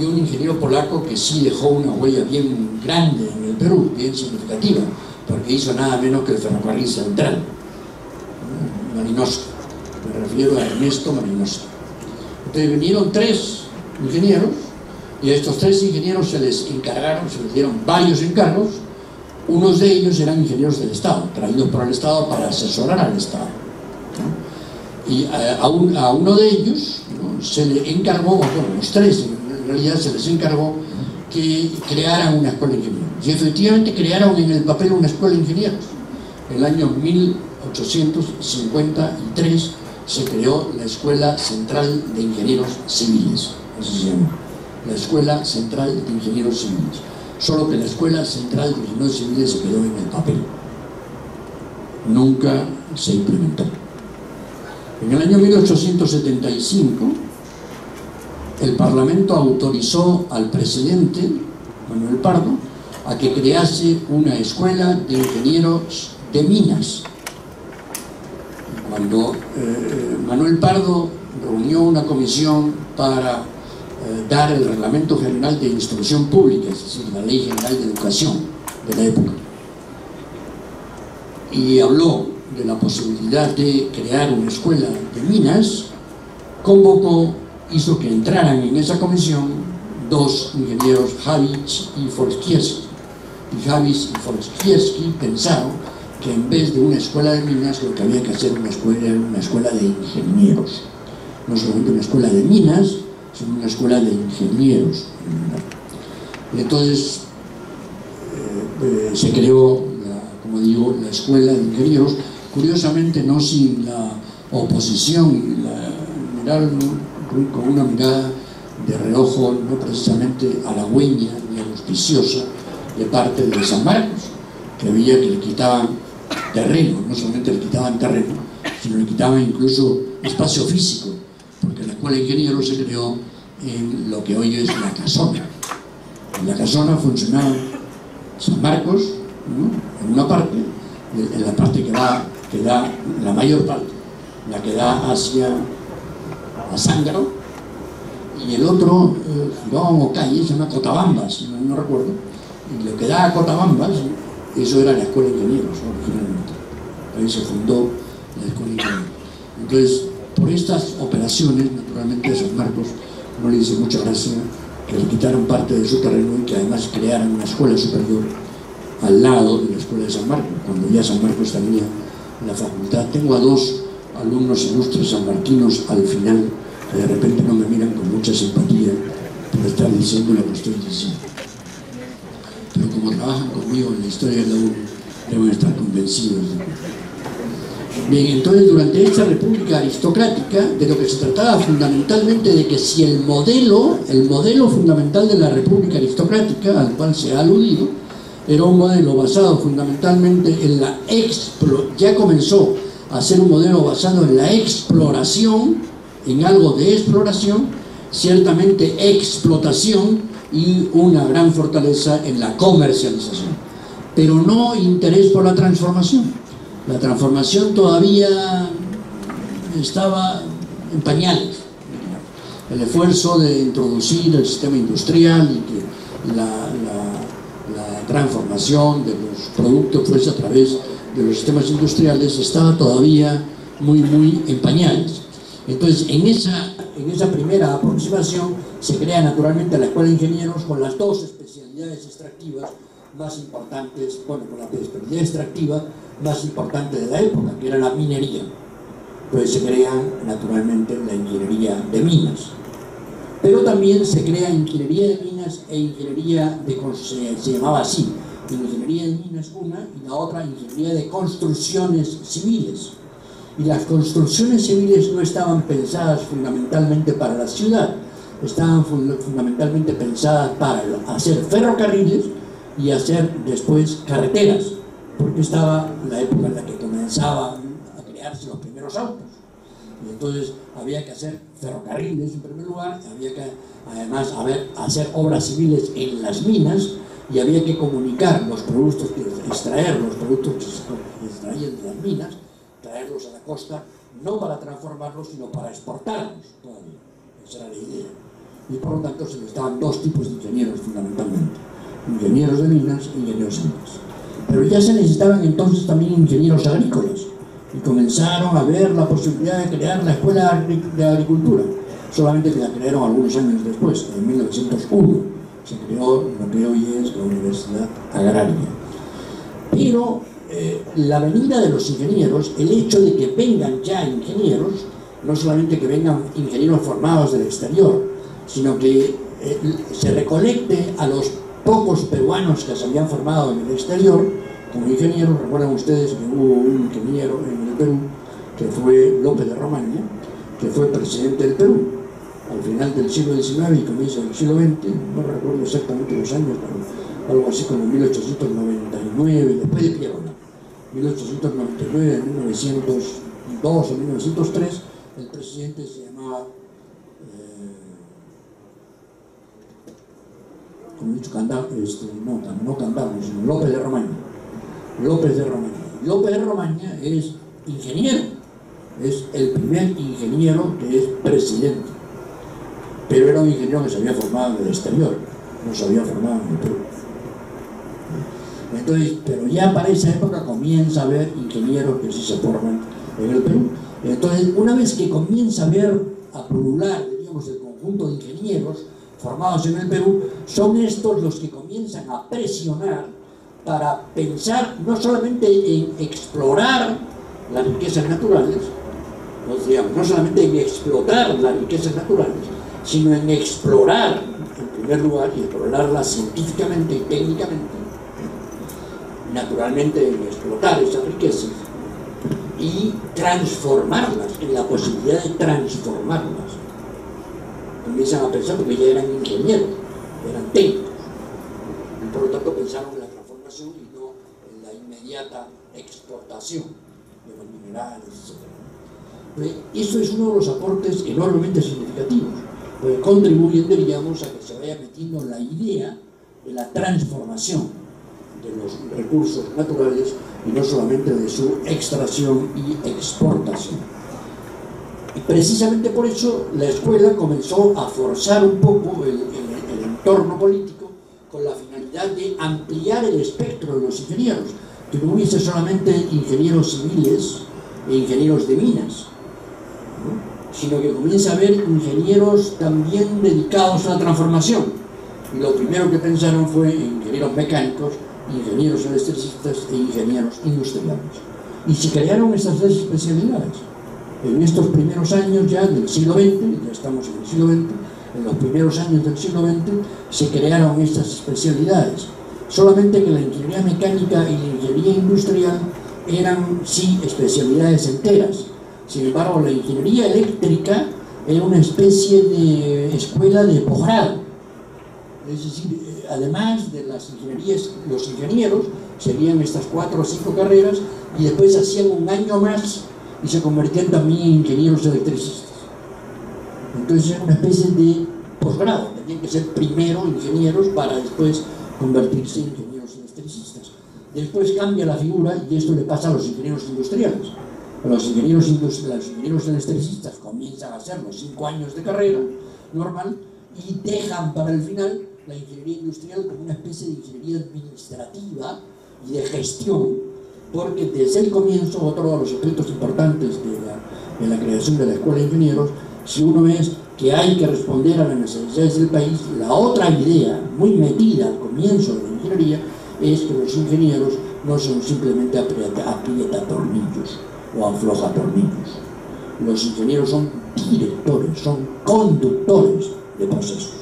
y un ingeniero polaco que sí dejó una huella bien grande en el Perú, bien significativa, porque hizo nada menos que el ferrocarril central, Marinosco, me refiero a Ernesto Marinosco. Entonces vinieron 3 ingenieros y a estos 3 ingenieros se les encargaron, se les dieron varios encargos. Unos de ellos eran ingenieros del Estado, traídos por el Estado para asesorar al Estado, ¿no? Y a uno de ellos, ¿no?, se le encargó, bueno, los 3 en realidad se les encargó que crearan una escuela de ingenieros. Y efectivamente crearon en el papel una escuela de ingenieros. En el año 1853 se creó la Escuela Central de Ingenieros Civiles, así se llama, la Escuela Central de Ingenieros Civiles. Solo que la Escuela Central de Ingenieros Civiles se quedó en el papel, nunca se implementó. En el año 1875 el Parlamento autorizó al presidente Manuel Pardo a que crease una escuela de ingenieros de minas. Cuando Manuel Pardo reunió una comisión para dar el Reglamento General de Instrucción Pública, es decir, la Ley General de Educación de la época, y habló de la posibilidad de crear una escuela de minas, convocó, hizo que entraran en esa comisión 2 ingenieros, Habich y Folkierski. Y Habich y Folkierski pensaron que en vez de una escuela de minas lo que había que hacer era una escuela de ingenieros, no solamente una escuela de minas, en una escuela de ingenieros. Y entonces se creó, como digo, la escuela de ingenieros, curiosamente no sin la oposición, con una mirada de reojo no precisamente halagüeña ni auspiciosa de parte de San Marcos, que veía que le quitaban terreno, no solamente le quitaban terreno, sino le quitaban incluso espacio físico, porque la escuela de ingenieros se creó en lo que hoy es la Casona. En la Casona funcionaba San Marcos, ¿no?, en una parte, en la parte que da la mayor parte, la que da hacia Azángaro, y el otro no, calle, se llama Cotabambas, no recuerdo, y lo que da a Cotabambas, eso era la escuela de ingenieros, ¿no?, originalmente. Ahí se fundó la escuela de ingenieros. Entonces, por estas operaciones, naturalmente a San Marcos no le hizo mucha gracia que le quitaron parte de su terreno y que además crearan una escuela superior al lado de la escuela de San Marcos, cuando ya San Marcos tenía la facultad. Tengo a 2 alumnos ilustres sanmartinos al final, que de repente no me miran con mucha simpatía por estar diciendo lo que estoy diciendo. Pero como trabajan conmigo en la historia de la U, deben estar convencidos de... Bien, entonces durante esta república aristocrática de lo que se trataba fundamentalmente de que si el modelo fundamental de la república aristocrática al cual se ha aludido era un modelo basado fundamentalmente en la exploración, ya comenzó a ser un modelo basado en la exploración, en algo de exploración, ciertamente explotación y una gran fortaleza en la comercialización. pero no interés por la transformación. La transformación todavía estaba en pañales. El esfuerzo de introducir el sistema industrial y que la transformación de los productos fuese a través de los sistemas industriales estaba todavía muy en pañales. Entonces, en esa primera aproximación se crea naturalmente la Escuela de Ingenieros con las dos especialidades extractivas más importantes, bueno, con la especialidad extractiva más importante de la época, que era la minería. Entonces se crea naturalmente la ingeniería de minas. Pero también se crea ingeniería de minas e ingeniería de construcción, se llamaba así, ingeniería de minas una y la otra ingeniería de construcciones civiles. Y las construcciones civiles no estaban pensadas fundamentalmente para la ciudad, estaban fundamentalmente pensadas para hacer ferrocarriles y hacer después carreteras, porque estaba la época en la que comenzaban a crearse los primeros autos. Y entonces había que hacer ferrocarriles en primer lugar, había que además hacer obras civiles en las minas y había que comunicar los productos, extraer los productos que se extraían de las minas, traerlos a la costa, no para transformarlos, sino para exportarlos todavía. Esa era la idea. Y por lo tanto se necesitaban dos tipos de ingenieros fundamentalmente. Ingenieros de minas e ingenieros de minas. Pero ya se necesitaban entonces también ingenieros agrícolas y comenzaron a ver la posibilidad de crear la Escuela de Agricultura, solamente que la crearon algunos años después, en 1901, se creó lo que hoy es la Universidad Agraria. Pero la venida de los ingenieros, el hecho de que vengan ya ingenieros, no solamente que vengan ingenieros formados del exterior, sino que se recolecte a los pocos peruanos que se habían formado en el exterior como ingenieros. Recuerdan ustedes que hubo un ingeniero en el Perú que fue López de Romaña, que fue presidente del Perú al final del siglo XIX y comienzo del siglo XX, no recuerdo exactamente los años, pero algo así como 1899, después de Pierola, 1899, 1902 o 1903, el presidente se llamaba como he dicho, no López de Romaña. López de Romaña. López de Romaña es ingeniero, es el primer ingeniero que es presidente. Pero era un ingeniero que se había formado en el exterior, no se había formado en el Perú. Entonces, pero ya para esa época comienza a haber ingenieros que sí se forman en el Perú. Entonces, una vez que comienza a ver, a pulular, digamos, el conjunto de ingenieros formados en el Perú, son estos los que comienzan a presionar para pensar no solamente en explorar las riquezas naturales, pues digamos, no solamente en explotar las riquezas naturales, sino en explorar, en primer lugar, y explorarlas científicamente y técnicamente, naturalmente en explotar esas riquezas y transformarlas, en la posibilidad de transformarlas. Comienzan a pensar porque ya eran ingenieros, eran técnicos, y por lo tanto pensaron en la transformación y no en la inmediata exportación de los minerales, etc. Eso es uno de los aportes enormemente significativos, porque contribuyen, diríamos, a que se vaya metiendo la idea de la transformación de los recursos naturales y no solamente de su extracción y exportación. Y precisamente por eso la escuela comenzó a forzar un poco el entorno político con la finalidad de ampliar el espectro de los ingenieros, que no hubiese solamente ingenieros civiles e ingenieros de minas, ¿no?, sino que comienza a haber ingenieros también dedicados a la transformación. Y lo primero que pensaron fue ingenieros mecánicos, ingenieros electricistas e ingenieros industriales. Y se crearon estas tres especialidades. En estos primeros años ya del siglo XX, ya estamos en el siglo XX, en los primeros años del siglo XX se crearon estas especialidades. Solamente que la ingeniería mecánica y la ingeniería industrial eran sí especialidades enteras. Sin embargo, la ingeniería eléctrica era una especie de escuela de posgrado. Es decir, además de las ingenierías, los ingenieros seguían estas 4 o 5 carreras y después hacían un año más y se convertían también en ingenieros electricistas. Entonces era una especie de posgrado, tenían que ser primero ingenieros para después convertirse en ingenieros electricistas. Después cambia la figura, y esto le pasa a los ingenieros industriales. Los ingenieros electricistas comienzan a hacerlo 5 años de carrera normal y dejan para el final la ingeniería industrial como una especie de ingeniería administrativa y de gestión, porque desde el comienzo otro de los aspectos importantes de la creación de la Escuela de Ingenieros, si uno es que hay que responder a las necesidades del país, la otra idea muy metida al comienzo de la ingeniería es que los ingenieros no son simplemente aprietatornillos o aflojatornillos. Los ingenieros son directores, son conductores de procesos.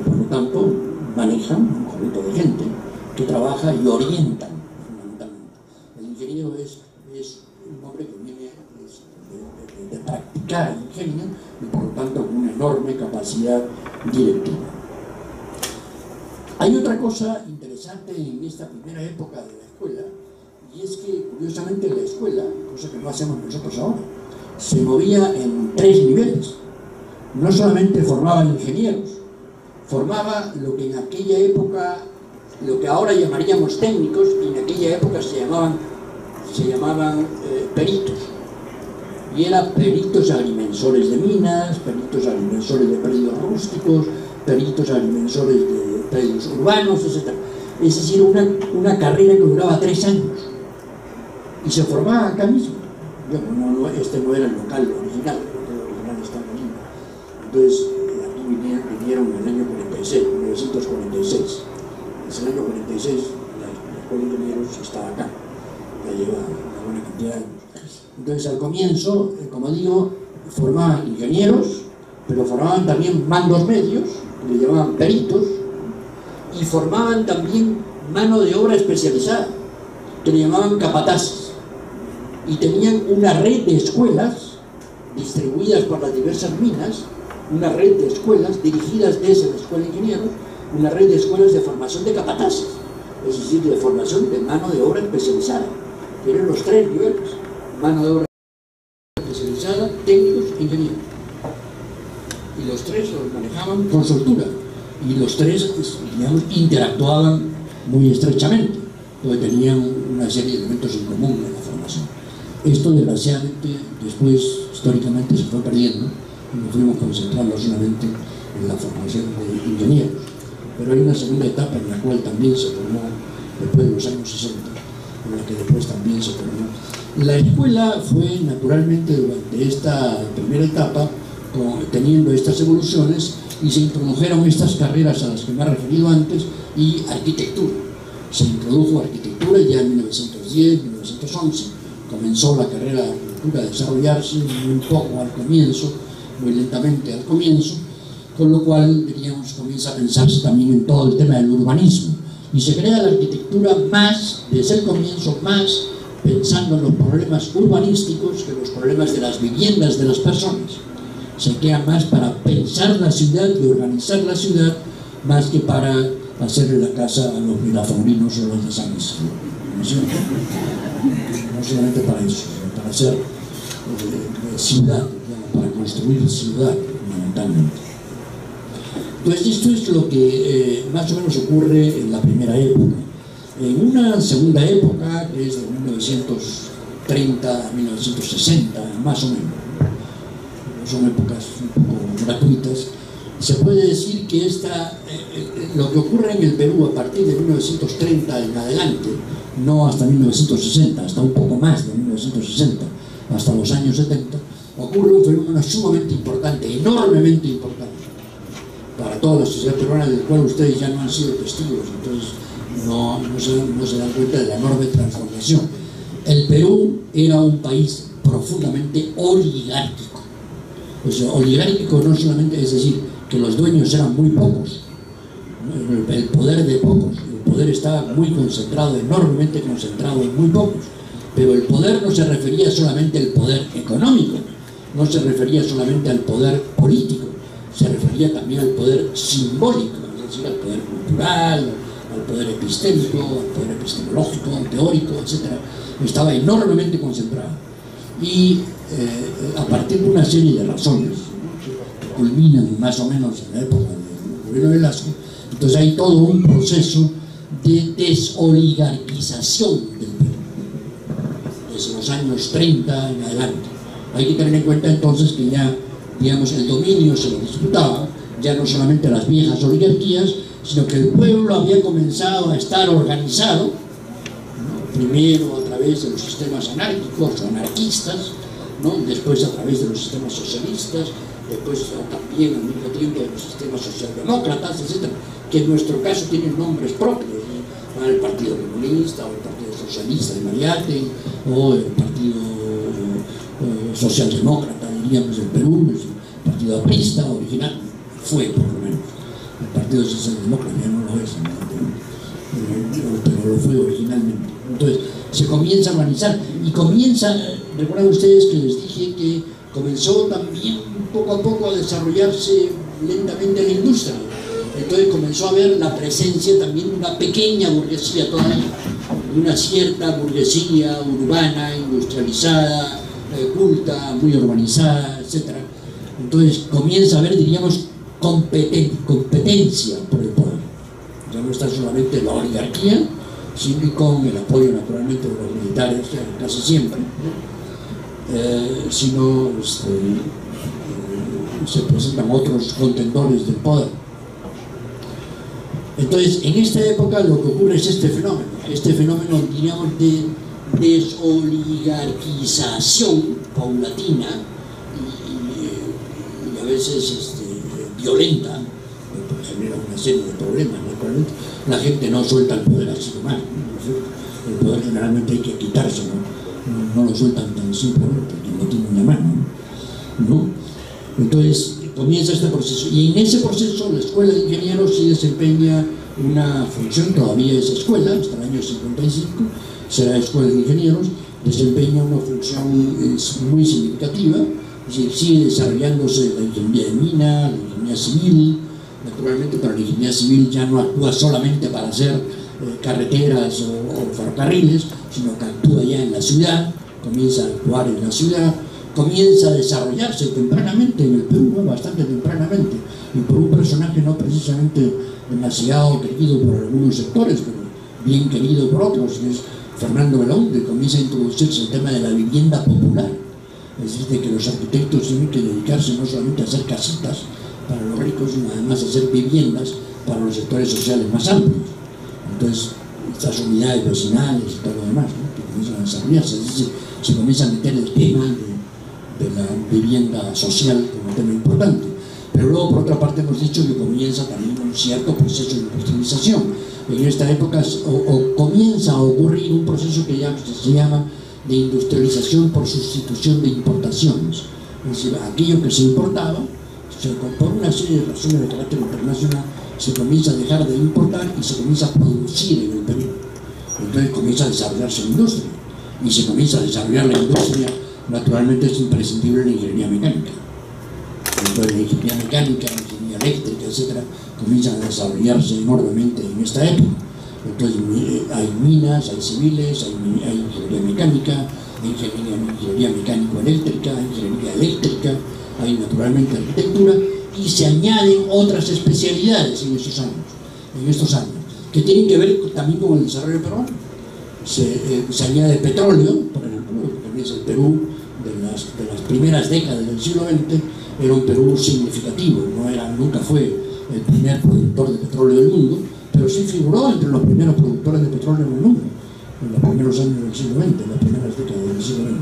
Y por lo tanto manejan un conjunto de gente que trabaja y orientan fundamentalmente. El ingeniero es un hombre que viene de practicar el ingenio y por lo tanto con una enorme capacidad directiva. Hay otra cosa interesante en esta primera época de la escuela, y es que curiosamente la escuela, cosa que no hacemos nosotros ahora, se movía en 3 niveles. No solamente formaba ingenieros, formaba lo que en aquella época, lo que ahora llamaríamos técnicos, y en aquella época se llamaban peritos. Y eran peritos agrimensores de minas, peritos agrimensores de predios rústicos, peritos agrimensores de predios urbanos, etc. Es decir, una carrera que duraba 3 años. Y se formaba acá mismo. Bueno, este no era el local original, el local original estaba en Lima. Entonces, aquí vinieron en el año 1946. Desde el año 46 la Escuela de Ingenieros estaba acá. Ya lleva una buena cantidad de años. Entonces, al comienzo, como digo, formaban ingenieros, pero formaban también mandos medios, que le llamaban peritos, y formaban también mano de obra especializada, que le llamaban capataces, y tenían una red de escuelas distribuidas por las diversas minas, una red de escuelas dirigidas desde la Escuela de Ingenieros, una red de escuelas de formación de capataces, es decir, de formación de mano de obra especializada. Tienen los 3 niveles, mano de obra especializada, técnicos e ingenieros. Y los 3 los manejaban con soltura, y los 3, digamos, interactuaban muy estrechamente, porque tenían una serie de elementos en común en la formación. Esto, desgraciadamente, después, históricamente, se fue perdiendo, y nos fuimos concentrando solamente en la formación de ingenieros. Pero hay una segunda etapa en la cual también se formó, después de los años 60, en la que después también se formó. La escuela fue, naturalmente, durante esta primera etapa, teniendo estas evoluciones, y se introdujeron estas carreras a las que me he referido antes, y arquitectura. Se introdujo arquitectura ya en 1910, 1911. Comenzó la carrera de arquitectura a desarrollarse un poco al comienzo, muy lentamente al comienzo, con lo cual, diríamos, comienza a pensarse también en todo el tema del urbanismo. Y se crea la arquitectura más, desde el comienzo, más pensando en los problemas urbanísticos que los problemas de las viviendas de las personas. Se crea más para pensar la ciudad y organizar la ciudad, más que para hacerle la casa a los milafaurinos o los de San Isidro. No solamente para eso, sino para hacer ciudad, para construir ciudad, fundamentalmente. Entonces, esto es lo que más o menos ocurre en la primera época. En una segunda época, que es de 1930 a 1960, más o menos, son épocas un poco gratuitas, se puede decir que lo que ocurre en el Perú a partir de 1930 en adelante, no hasta 1960, hasta un poco más de 1960, hasta los años 70, ocurre un fenómeno sumamente importante, enormemente importante, para toda la sociedad peruana, del cual ustedes ya no han sido testigos, entonces no se dan cuenta de la enorme transformación. El Perú era un país profundamente oligárquico. O sea, oligárquico no solamente, es decir, que los dueños eran muy pocos, el poder de pocos, el poder estaba muy concentrado, enormemente concentrado en muy pocos, pero el poder no se refería solamente al poder económico, no se refería solamente al poder político, se refería también al poder simbólico, es decir, al poder cultural, al poder epistémico, al poder epistemológico, teórico, etc. Estaba enormemente concentrado. Y a partir de una serie de razones que culminan más o menos en la época de Velasco, entonces hay todo un proceso de desoligarquización del Perú desde los años 30 en adelante. Hay que tener en cuenta entonces que ya, digamos, el dominio se lo disputaba, ya no solamente las viejas oligarquías, sino que el pueblo había comenzado a estar organizado, ¿no? Primero a través de los sistemas anárquicos, anarquistas, ¿no? Después a través de los sistemas socialistas, después también al mismo tiempo de los sistemas socialdemócratas, etc., que en nuestro caso tienen nombres propios, ¿no? El Partido Comunista, o el Partido Socialista de Mariátegui, o el Partido Socialdemócrata, diríamos, del Perú, el Partido Aprista original, fue por lo menos, el Partido Socialdemócrata ya no lo es, pero lo fue originalmente. Entonces, se comienza a organizar y comienza, recuerdan ustedes que les dije que comenzó también poco a poco a desarrollarse lentamente la industria. Entonces comenzó a haber la presencia también de una pequeña burguesía todavía, de una cierta burguesía urbana, industrializada, culta, muy urbanizada, etc. Entonces comienza a haber, diríamos, competencia por el poder. Ya no está solamente la oligarquía, sino con el apoyo naturalmente de los militares, casi siempre, ¿no? Sino se presentan otros contendores del poder. Entonces, en esta época lo que ocurre es este fenómeno, digamos, de desoligarquización paulatina y a veces violenta, porque genera una serie de problemas, naturalmente. La gente no suelta el poder así nomás, ¿no? El poder generalmente hay que quitárselo, no lo sueltan tan simplemente, no tiene una mano, ¿no? Entonces comienza este proceso, y en ese proceso la Escuela de Ingenieros sí desempeña una función, todavía es escuela, hasta el año 55 será Escuela de Ingenieros, desempeña una función muy significativa, es decir, sigue desarrollándose la ingeniería de mina, la ingeniería civil, naturalmente, pero la ingeniería civil ya no actúa solamente para hacer carreteras o ferrocarriles, sino que actúa ya en la ciudad, comienza a actuar en la ciudad, comienza a desarrollarse tempranamente en el Perú, ¿no? Bastante tempranamente, y por un personaje no precisamente demasiado querido por algunos sectores, pero bien querido por otros, que es Fernando Belón, que comienza a introducirse el tema de la vivienda popular, es decir, de que los arquitectos tienen que dedicarse no solamente a hacer casitas para los ricos, sino además a hacer viviendas para los sectores sociales más amplios. Entonces, estas unidades vecinales y todo lo demás, ¿no? Que comienzan a desarrollarse, es decir, se comienza a meter el tema de la vivienda social como tema importante. Pero luego, por otra parte, hemos dicho que comienza también un cierto proceso de industrialización. En esta época o comienza a ocurrir un proceso que ya se llama de industrialización por sustitución de importaciones. Es decir, aquello que se importaba, por una serie de razones de carácter internacional, se comienza a dejar de importar y se comienza a producir en el Perú. Entonces comienza a desarrollarse la industria, y se comienza a desarrollar la industria. Naturalmente es imprescindible la ingeniería mecánica. Entonces la ingeniería mecánica, la ingeniería eléctrica, etc., comienzan a desarrollarse enormemente en esta época. Entonces hay minas, hay civiles, hay ingeniería mecánica, hay ingeniería mecánico-eléctrica, hay ingeniería eléctrica, hay naturalmente arquitectura, y se añaden otras especialidades en estos años, que tienen que ver también con el desarrollo peruano. Se añade petróleo, por ejemplo, que también es el Perú de las primeras décadas del siglo XX, era un Perú significativo, nunca fue el primer productor de petróleo del mundo, pero sí figuró entre los primeros productores de petróleo del mundo, en los primeros años del siglo XX, en las primeras décadas del siglo XX,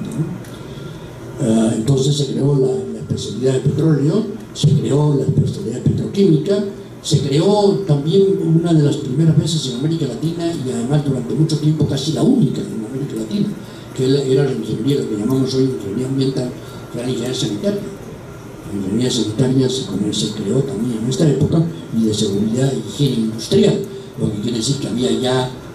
¿no? Entonces se creó la especialidad de petróleo, se creó la especialidad petroquímica, se creó también una de las primeras veces en América Latina, y además durante mucho tiempo casi la única en América Latina, que era la ingeniería, lo que llamamos hoy ingeniería ambiental, que era la ingeniería sanitaria. La ingeniería sanitaria se creó también en esta época, y de seguridad e higiene industrial, lo que quiere decir que había ya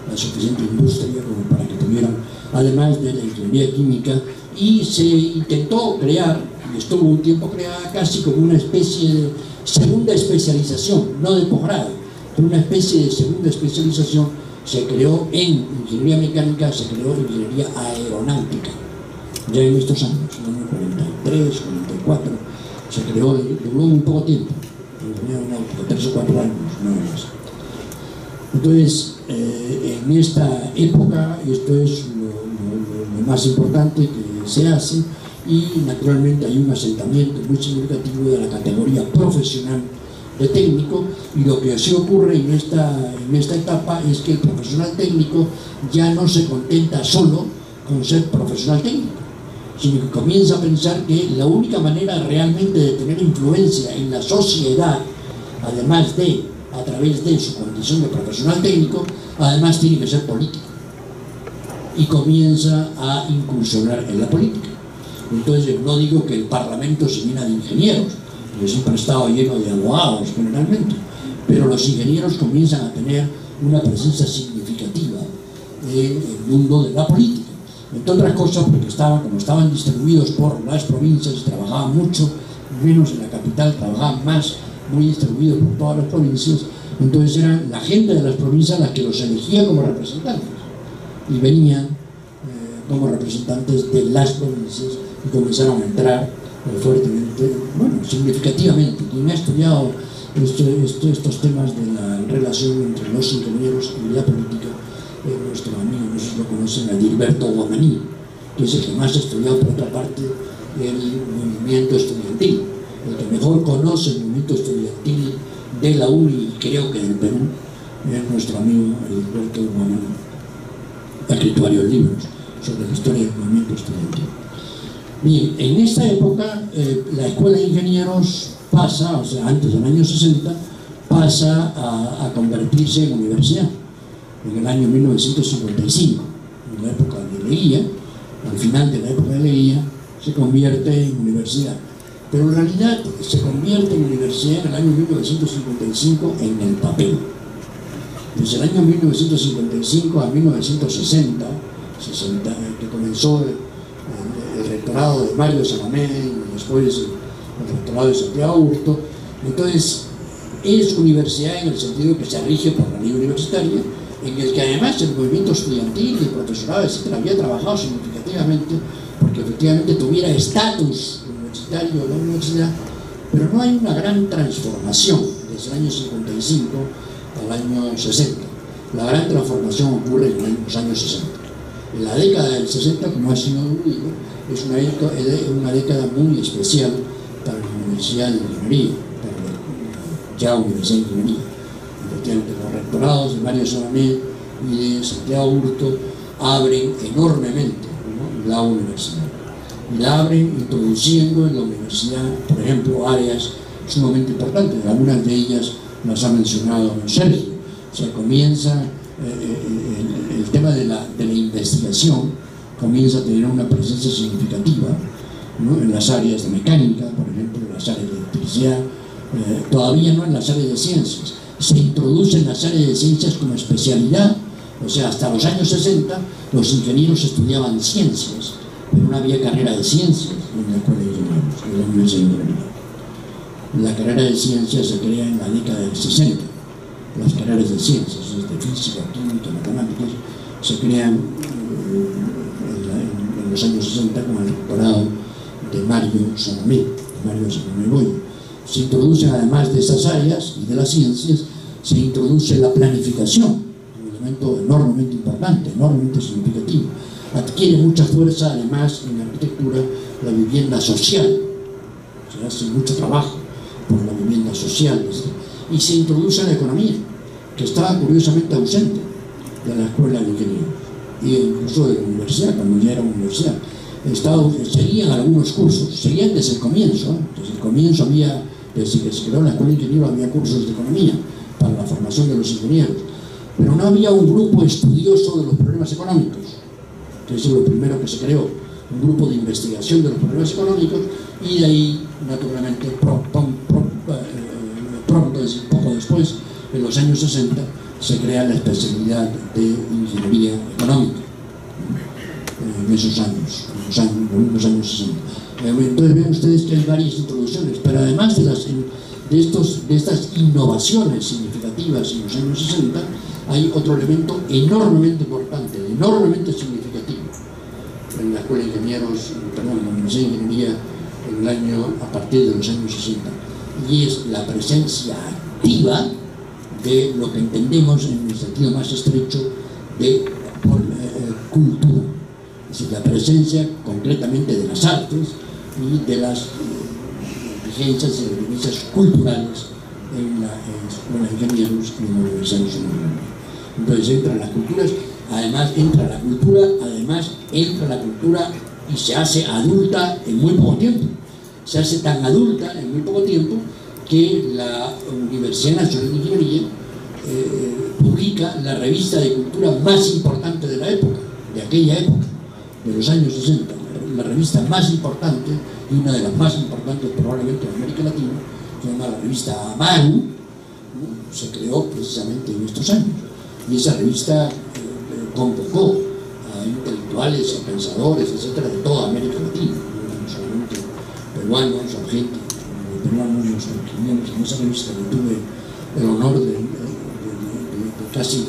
la suficiente industria como para que tuvieran, además de la ingeniería química, y se intentó crear, y estuvo un tiempo creada casi como una especie de segunda especialización, no de posgrado, pero una especie de segunda especialización. Se creó en ingeniería mecánica, se creó ingeniería aeronáutica, ya en estos años, en el 43, 44, se creó, duró muy poco tiempo, 3 o 4 años, no más. Entonces, en esta época esto es lo más importante que se hace, y naturalmente hay un asentamiento muy significativo de la categoría profesional de técnico, y lo que se ocurre en esta etapa es que el profesional técnico ya no se contenta solo con ser profesional técnico, sino que comienza a pensar que la única manera realmente de tener influencia en la sociedad, además de, a través de su condición de profesional técnico, además tiene que ser político, y comienza a incursionar en la política. Entonces no digo que el Parlamento se llena de ingenieros, que siempre ha estado lleno de abogados generalmente, pero los ingenieros comienzan a tener una presencia significativa en el mundo de la política, entre otras cosas porque como estaban distribuidos por las provincias, trabajaban mucho menos en la capital, trabajaban más, muy distribuidos por todas las provincias, entonces era la gente de las provincias la que los elegía como representantes, y venían como representantes de las provincias y comenzaron a entrar fuertemente, bueno, significativamente. Quien ha estudiado estos temas de la relación entre los ingenieros y la política es nuestro amigo, no sé si lo conocen, a Gilberto Huamaní, que es el que más ha estudiado, por otra parte, el movimiento estudiantil, el que mejor conoce el movimiento estudiantil de la UNI y creo que del Perú, es nuestro amigo Gilberto Huamaní, que ha escrito varios libros sobre la historia del movimiento estudiantil. Bien, en esta época la Escuela de Ingenieros pasa, o sea, antes del año 60, pasa a convertirse en universidad. En el año 1955, en la época de Leguía, al final de la época de Leguía, se convierte en universidad. Pero en realidad se convierte en universidad en el año 1955 en el papel. Desde el año 1955 a 1960, que comenzó el rectorado de Mario Salomé, después el rectorado de Santiago Augusto. Entonces es universidad en el sentido que se rige por la ley universitaria, en el que además el movimiento estudiantil y profesorado, etcétera, había trabajado significativamente porque efectivamente tuviera estatus universitario de la universidad, pero no hay una gran transformación desde el año 55 al año 60. La gran transformación ocurre en los años 60. La década del 60, como ha sido dicho, es una década muy especial para la Universidad de Ingeniería, para la ya Universidad de Ingeniería. Efectivamente, los rectorados de Mario Salomé y de Santiago Augusto abren enormemente, ¿no?, la universidad. Y la abren introduciendo en la universidad, por ejemplo, áreas sumamente importantes. Algunas de ellas las ha mencionado Sergio. O sea, comienza el tema de la investigación, comienza a tener una presencia significativa, ¿no?, en las áreas de mecánica, por ejemplo, en las áreas de electricidad, todavía no en las áreas de ciencias. Se introduce en las áreas de ciencias como especialidad, o sea, hasta los años 60 los ingenieros estudiaban ciencias, pero no había carrera de ciencias en la Escuela de Ingenieros, en la Universidad de Ingeniería. La carrera de ciencias se crea en la década del 60. Las carreras de ciencias, de física, química, matemáticas, se crean en los años 60 con el doctorado de Mario Salomé Goyo. Se introducen, además de esas áreas y de las ciencias, se introduce la planificación, un elemento enormemente importante, enormemente significativo. Adquiere mucha fuerza, además, en la arquitectura, la vivienda social. Se hace mucho trabajo por la vivienda social, ¿sí? Y se introduce la economía, que estaba curiosamente ausente de la Escuela de Ingeniería y incluso de la universidad, cuando ya era universidad. Seguían algunos cursos, seguían desde el comienzo, ¿eh? Desde el comienzo había, desde que se creó la Escuela de Ingeniería había cursos de economía para la formación de los ingenieros, pero no había un grupo estudioso de los problemas económicos, que es lo primero que se creó, un grupo de investigación de los problemas económicos, y de ahí naturalmente poco después, en los años 60, se crea la especialidad de ingeniería económica en esos años, en los años 60. Entonces ven ustedes que hay varias introducciones, pero además de estas innovaciones significativas en los años 60, hay otro elemento enormemente importante, enormemente significativo en la Escuela de Ingenieros, perdón, en la Universidad de Ingeniería a partir de los años 60. Y es la presencia activa de lo que entendemos en el sentido más estrecho de cultura, es decir, la presencia concretamente de las artes y de las vigencias y vivencias culturales en la Escuela de Ingenieros y en la Universidad Nacional de Ingeniería. Entonces entran las culturas, además entra la cultura, y se hace adulta en muy poco tiempo. Se hace tan adulta en muy poco tiempo que la Universidad Nacional de Ingeniería publica la revista de cultura más importante de la época, de aquella época, de los años 60, la revista más importante y una de las más importantes probablemente de América Latina, se llama la revista Amaru, ¿no? Se creó precisamente en estos años, y esa revista convocó a intelectuales, a pensadores, etcétera, de toda América Latina, no solamente peruanos, argentinos, en esa revista que tuve el honor de casi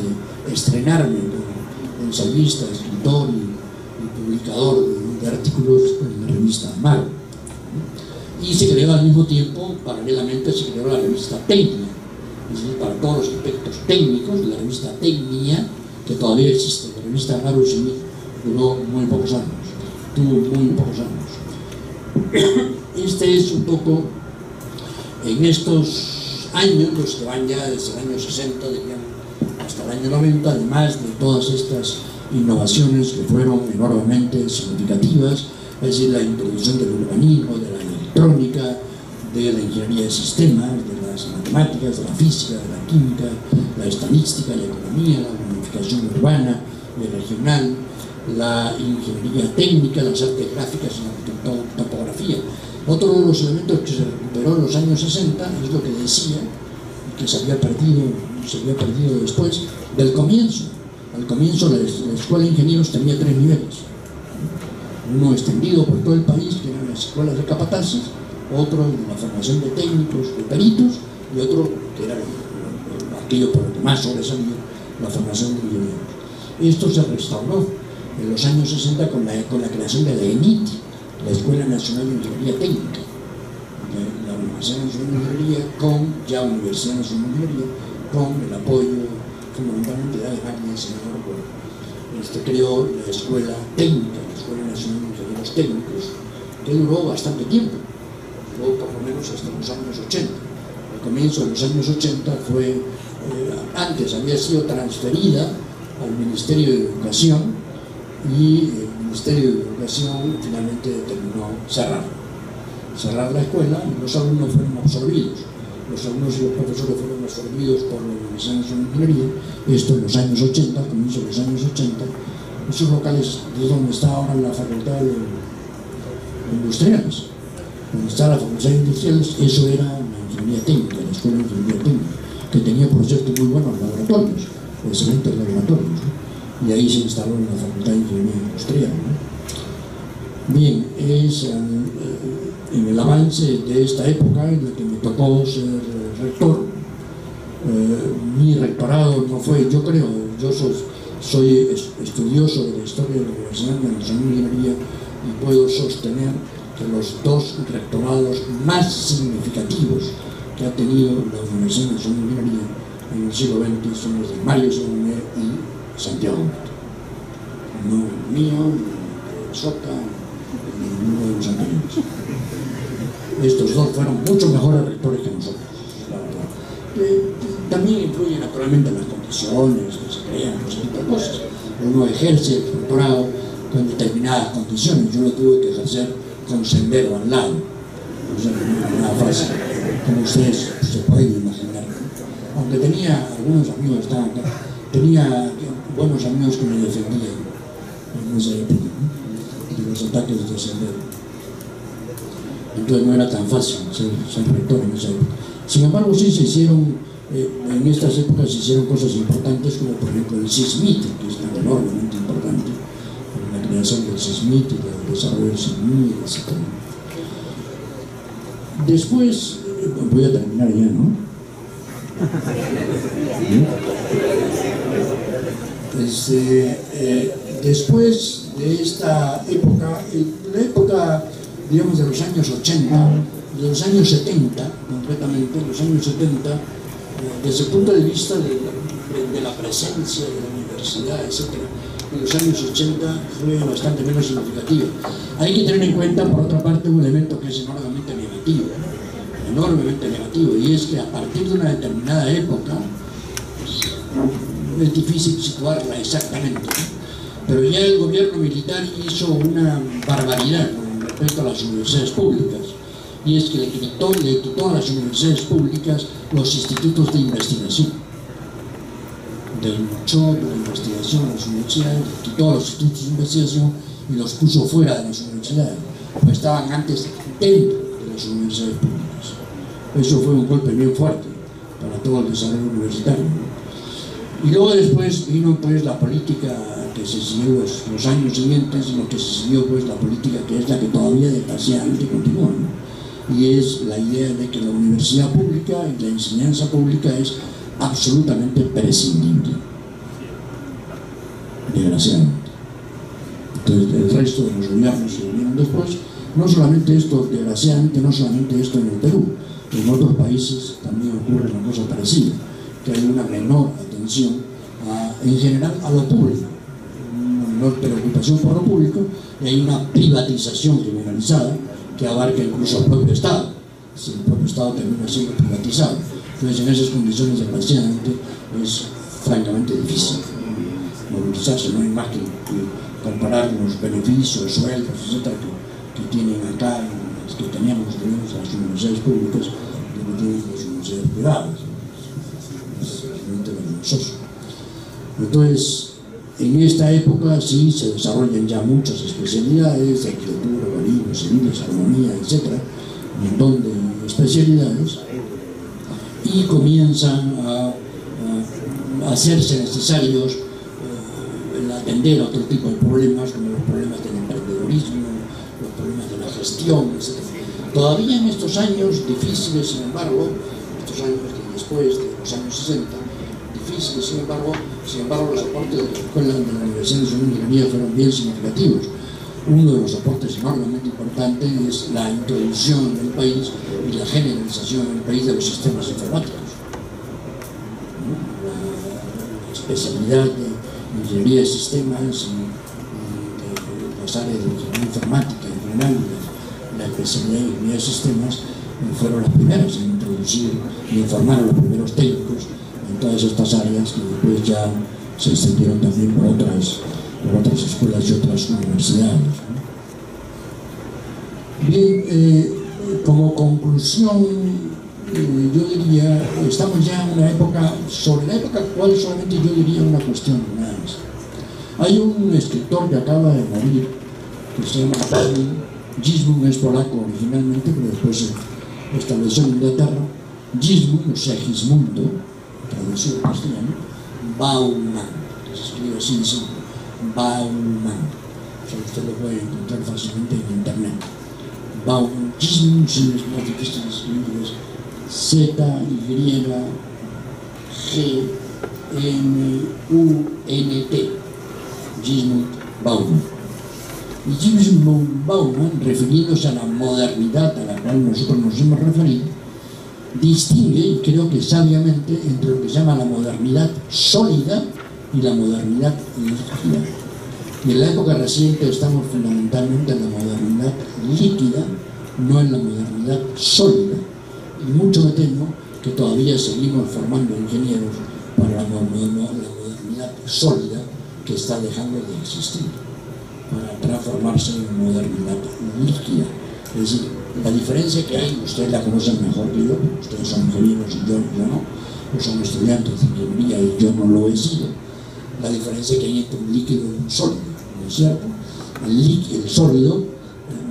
de estrenarme como ensayista, escritor y publicador de artículos en la revista Amaru. Y se creó al mismo tiempo, paralelamente se creó la revista Técnica, es decir, para todos los aspectos técnicos, la revista Técnica, que todavía existe. La revista Amaru duró muy pocos años, tuvo muy pocos años. Este es un poco, en estos años, los que van ya desde el año 60 hasta el año 90, además de todas estas innovaciones que fueron enormemente significativas, es decir, la introducción del urbanismo, de la electrónica, de la ingeniería de sistemas, de las matemáticas, de la física, de la química, la estadística, la economía, la planificación urbana y regional, la ingeniería técnica, las artes gráficas y la topografía. Otro de los elementos que se recuperó en los años 60 es lo que decía, que se había perdido después, del comienzo. Al comienzo la Escuela de Ingenieros tenía tres niveles. Uno extendido por todo el país, que eran las escuelas de capataces, otro de la formación de técnicos, de peritos, y otro que era aquello por lo que más sobresalía, la formación de ingenieros. Esto se restauró en los años 60 con la creación de la ENIT, la Escuela Nacional de Ingeniería Técnica, la Universidad Nacional de Ingeniería, con el apoyo fundamentalmente de Alemania, si no recuerdo. Creó la Escuela Técnica, la Escuela Nacional de Ingenieros Técnicos, que duró bastante tiempo, duró por lo menos hasta los años 80. Al comienzo de los años 80 fue, antes había sido transferida al Ministerio de Educación, y el Ministerio de Educación finalmente determinó cerrar la escuela, y los alumnos fueron absorbidos, los alumnos y los profesores fueron absorbidos por la Universidad Nacional de Ingeniería. Esto en los años 80, comienzo de los años 80, esos locales es donde está ahora la Facultad de Industriales, donde está la Facultad de Industriales. Eso era la Ingeniería Técnica, la Escuela de Ingeniería Técnica, que tenía por cierto muy buenos laboratorios, excelentes laboratorios, ¿no? Y ahí se instaló en la Facultad de Ingeniería Industrial, ¿no? Bien, es en el avance de esta época en la que me tocó ser rector. Mi rectorado no fue, yo creo, yo soy estudioso de la historia de la Universidad Nacional de Ingeniería y puedo sostener que los dos rectorados más significativos que ha tenido la Universidad Nacional de Ingeniería en el siglo XX son los de Mario Salomé y Santiago Augusto, no el mío, ni el Sota, ni ninguno de los anteriores. Estos dos fueron mucho mejores rectores que nosotros, la verdad. También influyen naturalmente las condiciones que se crean, ese tipo de cosas. Uno ejerce el doctorado con determinadas condiciones. Yo lo tuve que ejercer con sendero al lado. O sea, una frase, como ustedes se pueden imaginar. Aunque tenía algunos amigos que estaban acá, tenía buenos amigos que me defendían en esa época, ¿no?, de los ataques de sendero. Entonces no era tan fácil ser rector en esa época. Sin embargo, sí se hicieron, en estas épocas se hicieron cosas importantes, como por ejemplo el CISMIT, que es tan enormemente importante, la creación del CISMIT, el desarrollo del CISMIT, etc. Después, voy a terminar ya, ¿no? Después de esta época, la época, digamos, de los años 80, de los años 70, concretamente, los años 70 desde el punto de vista de la presencia de la universidad, etc., en los años 80 fue bastante menos significativa. Hay que tener en cuenta, por otra parte, un elemento que es enormemente negativo, y es que a partir de una determinada época, pues, es difícil situarla exactamente, ¿no? Pero ya el gobierno militar hizo una barbaridad con respecto a las universidades públicas, y es que le quitó a las universidades públicas los institutos de investigación. Desmochó la investigación a las universidades, quitó los institutos de investigación y los puso fuera de las universidades, pues estaban antes dentro de las universidades públicas. Eso fue un golpe bien fuerte para todo el desarrollo universitario, ¿no? Y luego después vino pues la política que se siguió los años siguientes, y lo que se siguió pues la política que es la que todavía desgraciadamente continúa, ¿no? Y es la idea de que la universidad pública y la enseñanza pública es absolutamente prescindible, desgraciadamente. Entonces el resto de los gobiernos se vinieron después, no solamente esto, desgraciadamente, no solamente esto en el Perú, en otros países también ocurre una cosa parecida, que hay una menor atención en general a lo público, una menor preocupación por lo público, y hay una privatización generalizada que abarca incluso al propio Estado. Si el propio Estado termina siendo privatizado, entonces en esas condiciones desgraciadamente es francamente difícil movilizarse. No hay más que comparar los beneficios, sueldos, etcétera, que tienen acá, que tenemos las universidades públicas, de que tienen las universidades privadas. Es realmente vergonzoso. Entonces, en esta época sí se desarrollan ya muchas especialidades, arquitectura, urbanismo, civiles, armonía, etc., un montón de especialidades, y comienzan a hacerse necesarios el atender a otro tipo de problemas, como los problemas del emprendedorismo, los problemas de la gestión, etc. Todavía en estos años difíciles, sin embargo, estos años después de los años 60, difíciles, sin embargo, los aportes de la Escuela de la Universidad Nacional de Ingeniería fueron bien significativos. Uno de los aportes enormemente importantes es la introducción en el país y la generalización en el país de los sistemas informáticos, ¿no? La especialidad de ingeniería de sistemas y de las áreas de ingeniería informática en general, la especialidad de ingeniería de sistemas, fueron las primeras en introducir y en formar a los primeros técnicos en todas estas áreas, que después ya se extendieron también por otras escuelas y otras universidades, ¿no? Bien, como conclusión, yo diría, estamos ya en una época, sobre la época actual solamente yo diría una cuestión, nada más. Hay un escritor que acaba de morir, que se llama Zygmunt, es polaco originalmente, pero después se estableció en Inglaterra. Zygmunt, o sea, Gismundo, traducido en castellano, Bauman, se escribe así, sí, Bauman, que usted lo puede encontrar fácilmente en internet. Bauman, Zygmunt, es más difícil de escribir, es Z-Y-G-M-U-N-T, Zygmunt Bauman. Y Zygmunt Bauman, refiriéndose a la modernidad a la cual nosotros nos hemos referido, distingue, y creo que sabiamente, entre lo que se llama la modernidad sólida y la modernidad líquida. Y en la época reciente estamos fundamentalmente en la modernidad líquida, no en la modernidad sólida. Y mucho me temo que todavía seguimos formando ingenieros para la modernidad sólida, que está dejando de existir, para transformarse en modernidad líquida. Es decir, la diferencia que hay, ustedes la conocen mejor que yo, ustedes son ingenieros y yo no, o son estudiantes de ingeniería y yo no lo he sido. La diferencia que hay entre un líquido y un sólido, ¿no es cierto? El sólido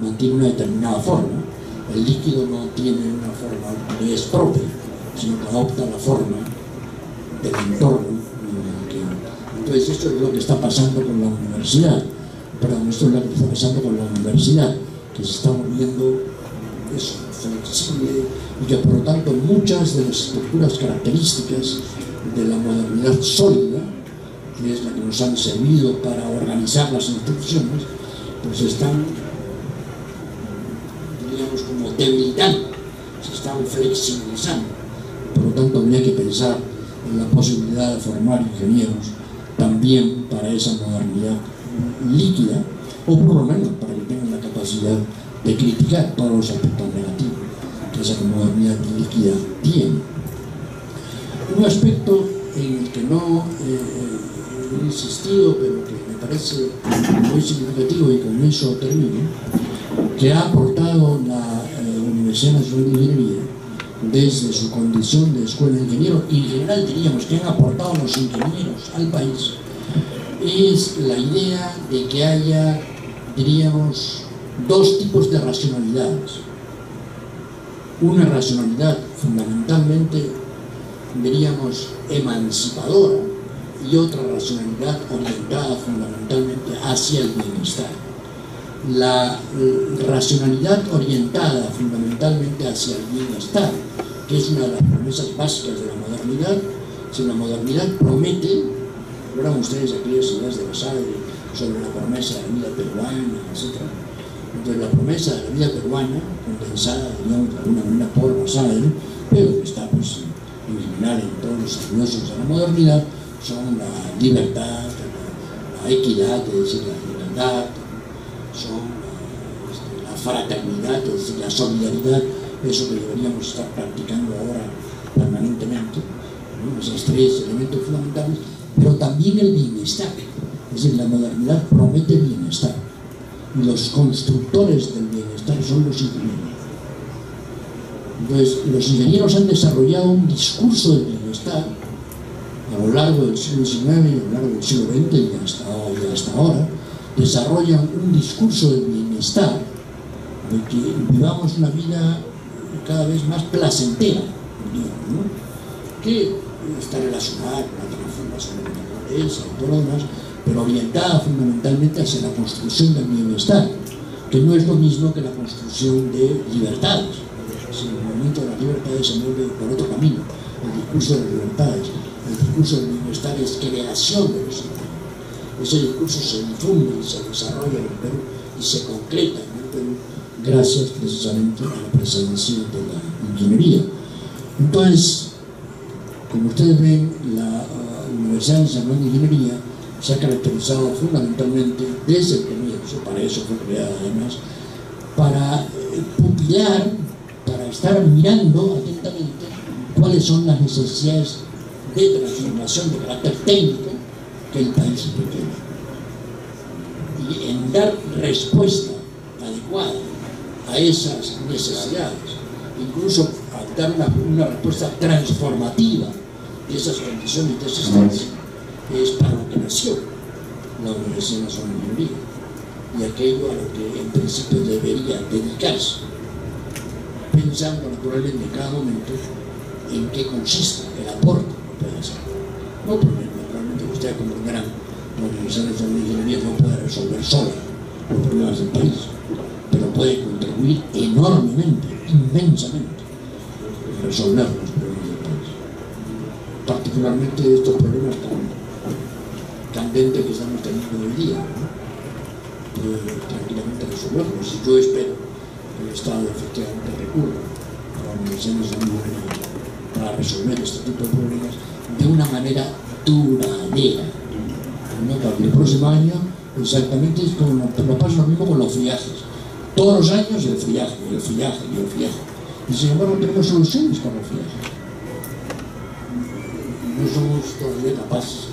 mantiene una determinada forma, el líquido no tiene una forma que es propia, sino que adopta la forma del entorno. Entonces esto es lo que está pasando con la universidad, perdón, esto es lo que está pasando con la universidad, que se está volviendo eso, flexible, y que por lo tanto muchas de las estructuras características de la modernidad sólida, que es la que nos han servido para organizar las instituciones, pues están, diríamos, como debilitando, se están flexibilizando. Por lo tanto habría que pensar en la posibilidad de formar ingenieros también para esa modernidad líquida, o por lo menos para que tengan la capacidad de criticar todos los aspectos negativos que esa modernidad líquida tiene. Un aspecto en el que no he insistido, pero que me parece muy significativo y con eso termino, que ha aportado la Universidad Nacional de Ingeniería desde su condición de escuela de ingenieros, y en general diríamos que han aportado los ingenieros al país, es la idea de que haya, diríamos, dos tipos de racionalidades. Una racionalidad fundamentalmente, diríamos, emancipadora, y otra racionalidad orientada fundamentalmente hacia el bienestar. La racionalidad orientada fundamentalmente hacia el bienestar, que es una de las promesas básicas de la modernidad, si la modernidad promete, verán ustedes aquellas ideas de Basadre sobre la promesa de la vida peruana, etc. Entonces, la promesa de la vida peruana, condensada, digamos, de alguna manera por Basadre, pero que está, pues, en general en todos los estudiosos de la modernidad, son la libertad, la equidad, es decir, la igualdad, son la fraternidad, es decir, la solidaridad, eso que deberíamos estar practicando ahora permanentemente, ¿no? Esos tres elementos fundamentales, pero también el bienestar, es decir, la modernidad promete bienestar, y los constructores del bienestar son los ingenieros. Entonces, los ingenieros han desarrollado un discurso del bienestar a lo largo del siglo XIX y a lo largo del siglo XX y hasta ahora, desarrollan un discurso de bienestar, de que vivamos una vida cada vez más placentera, ¿no? Que está relacionada con la transformación de la naturaleza y todo lo demás, pero orientada fundamentalmente hacia la construcción del bienestar, que no es lo mismo que la construcción de libertades. Si el movimiento de las libertades se mueve por otro camino, el discurso de las libertades, el discurso del bienestar es creación de los libertades. Ese discurso se difunde y se desarrolla en el Perú y se concreta en el Perú gracias precisamente a la presencia de la ingeniería. Entonces, como ustedes ven, la Universidad Nacional de Ingeniería se ha caracterizado fundamentalmente desde el comienzo, para eso fue creada además, para pupilar, para estar mirando atentamente cuáles son las necesidades de transformación de carácter técnico que el país requiere, y en dar respuesta adecuada a esas necesidades, incluso a dar una respuesta transformativa de esas condiciones de existencia, es para lo que nació la Universidad Nacional de Ingeniería y aquello a lo que en principio debería dedicarse, pensando naturalmente en cada momento en qué consiste el aporte que puede hacer. No problema. Ustedes comprenderán, la Universidad Nacional de Ingeniería no puede resolver sola los problemas del país, pero puede contribuir enormemente, inmensamente, a resolver los problemas del país. Particularmente estos problemas tan candentes que estamos teniendo hoy día, ¿no? Puede tranquilamente resolverlos, y yo espero que el Estado efectivamente recurra a la Universidad Nacional de Ingeniería para resolver este tipo de problemas de una manera duradera. El próximo año exactamente es como lo pasa lo mismo con los friajes. Todos los años el friaje, el friaje y el friaje. Y sin embargo tenemos soluciones para los friajes. No somos todavía capaces.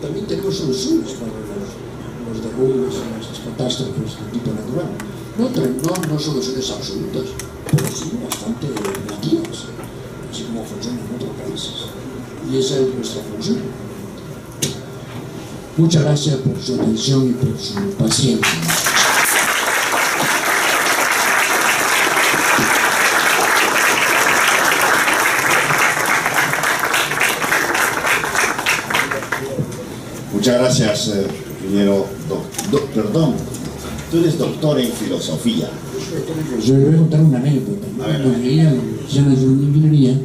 También tenemos soluciones para los derrumbes, las catástrofes de tipo natural. No soluciones absolutas, pero sí bastante relativas, así como funciona en otros países. Y esa es nuestra función. Muchas gracias por su atención y por su paciencia. Muchas gracias, ingeniero. Perdón, tú eres doctor en filosofía. Yo le voy a contar una anécdota. Cuando llegué a la Universidad Nacional de Ingeniería,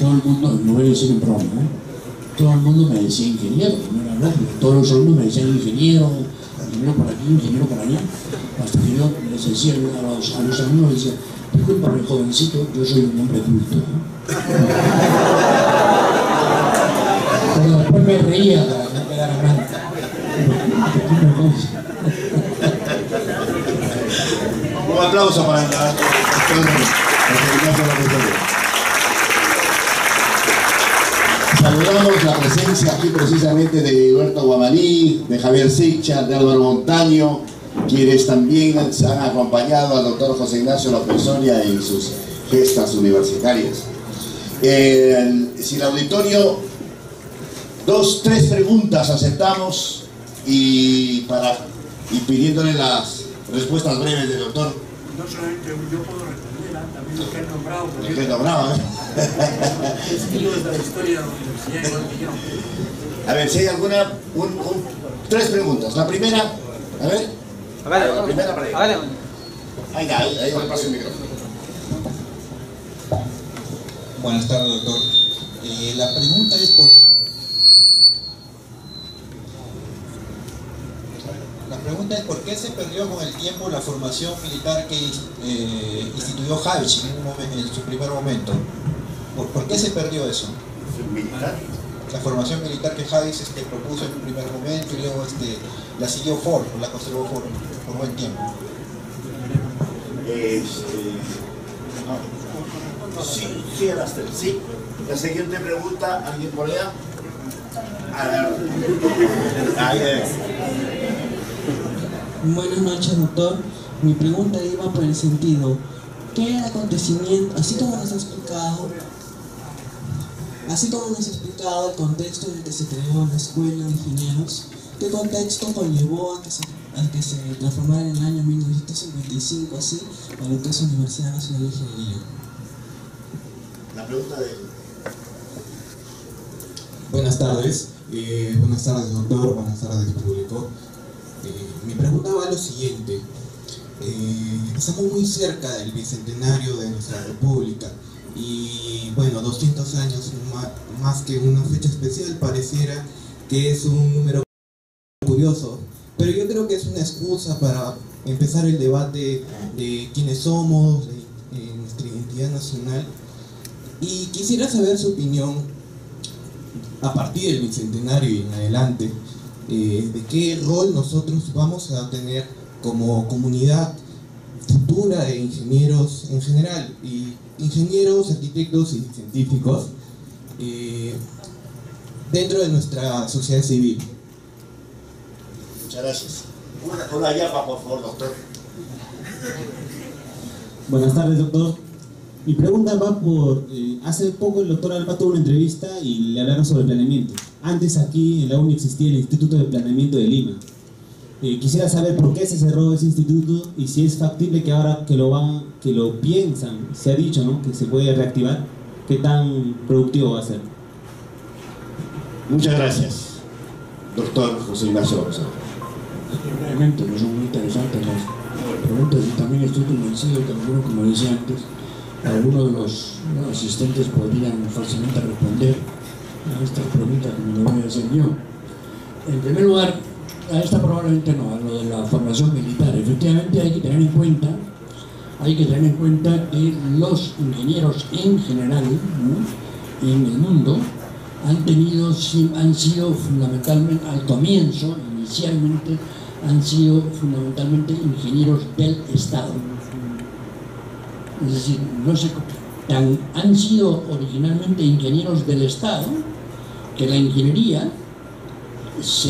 todo el mundo, no voy a decir en broma, todo el mundo me decía ingeniero, no era lógico, todos los alumnos me decían ingeniero, ingeniero por aquí, ingeniero por allá, hasta que yo les decía a los alumnos, decía, Discúlpame, jovencito, yo soy un hombre adulto, ¿no? Pero después me reía para no quedar amante. Un aplauso para el saludamos la presencia aquí precisamente de Gilberto Huamaní, de Javier Seicha, de Álvaro Montaño, quienes también se han acompañado al doctor José Ignacio López Soria en sus gestas universitarias. Si el auditorio, tres preguntas aceptamos y pidiéndole las respuestas breves del doctor. No solamente yo puedo responder, también lo que han nombrado. Lo que han nombrado, ¿eh? A ver, si hay alguna... tres preguntas. La primera... A ver. La primera para ella. Ahí me paso el micrófono. Buenas tardes, doctor. La pregunta es por... ¿Por qué se perdió con el tiempo la formación militar que instituyó Habich en su primer momento? ¿Por qué se perdió eso? La formación militar que Habich propuso en un primer momento y luego la siguió Ford, la conservó Ford por buen tiempo. Sí, a las tres. Sí. La siguiente pregunta, ¿alguien por allá? Buenas noches, doctor. Mi pregunta iba por el sentido. ¿Qué acontecimiento, así como nos ha explicado el contexto en el que se creó la Escuela de Ingenieros, qué contexto conllevó a que se transformara en el año 1955 así a lo que es Universidad Nacional de Ingeniería? La pregunta de... buenas tardes, doctor. Buenas tardes, público. Mi pregunta va a lo siguiente. Estamos muy cerca del bicentenario de nuestra república y bueno, 200 años más que una fecha especial pareciera que es un número curioso, pero yo creo que es una excusa para empezar el debate de quiénes somos, de nuestra identidad nacional, y quisiera saber su opinión a partir del bicentenario y en adelante. De qué rol nosotros vamos a tener como comunidad futura de ingenieros en general, y ingenieros, arquitectos y científicos dentro de nuestra sociedad civil. Muchas gracias. Una llama, por favor, doctor. Buenas tardes, doctor. Mi pregunta va por... hace poco el doctor Alba tuvo una entrevista y le hablaron sobre planeamiento. Antes aquí en la UNI existía el Instituto de Planeamiento de Lima. Quisiera saber por qué se cerró ese instituto y si es factible que ahora que lo piensan, se ha dicho, ¿no?, que se puede reactivar, qué tan productivo va a ser. Muchas gracias, doctor José Ignacio. Brevemente, no son muy interesantes las preguntas y también estoy convencido que algunos, como decía antes, algunos de los asistentes podrían fácilmente responder a estas preguntas que me lo voy a hacer yo. En primer lugar, a esta probablemente no, a lo de la formación militar. Efectivamente hay que tener en cuenta, que los ingenieros en general, ¿no?, en el mundo han sido fundamentalmente, al comienzo, inicialmente, han sido fundamentalmente ingenieros del Estado. Es decir, no se... han sido originalmente ingenieros del Estado, que la ingeniería es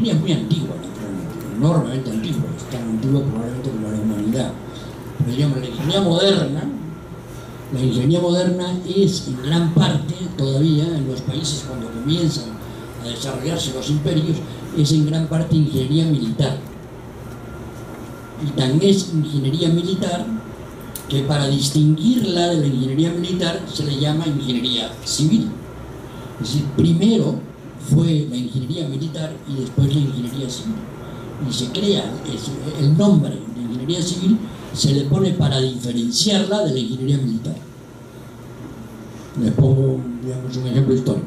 muy antigua, enormemente antigua, es tan antigua probablemente como la humanidad. Pero digamos, la ingeniería moderna es en gran parte todavía en los países cuando comienzan a desarrollarse los imperios, es en gran parte ingeniería militar. Y tan es ingeniería militar que para distinguirla de la ingeniería militar se le llama ingeniería civil. Es decir, primero fue la ingeniería militar y después la ingeniería civil. Y se crea el nombre de ingeniería civil, se le pone para diferenciarla de la ingeniería militar. Les pongo, digamos, un ejemplo histórico.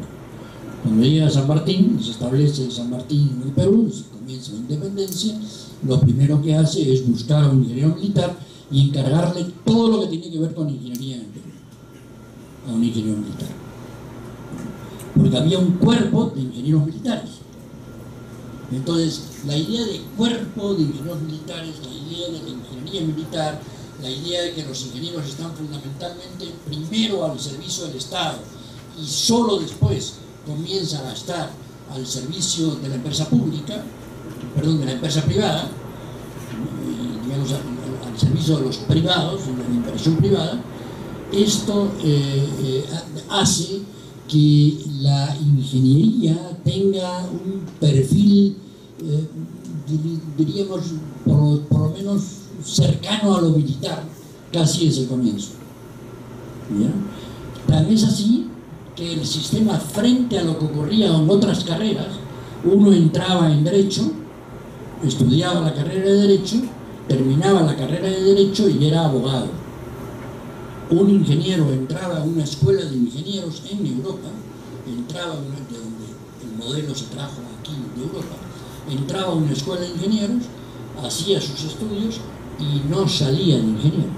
Cuando llega San Martín, se establece San Martín en el Perú, se comienza la independencia, lo primero que hace es buscar a un ingeniero militar y encargarle todo lo que tiene que ver con ingeniería en el Perú a un ingeniero militar, porque había un cuerpo de ingenieros militares. Entonces, la idea de cuerpo de ingenieros militares, la idea de la ingeniería militar, la idea de que los ingenieros están fundamentalmente primero al servicio del Estado y solo después comienzan a estar al servicio de la empresa pública, perdón, de la empresa privada, digamos al servicio de los privados, de la inversión privada. Esto hace que la ingeniería tenga un perfil, diríamos, por lo menos cercano a lo militar, casi desde el comienzo. ¿Ya? Tan es así que el sistema, frente a lo que ocurría en otras carreras, uno entraba en Derecho, estudiaba la carrera de Derecho, terminaba la carrera de Derecho y era abogado. Un ingeniero entraba a una escuela de ingenieros en Europa, entraba de donde el modelo se trajo aquí de Europa, entraba a una escuela de ingenieros, hacía sus estudios y no salía de ingeniero,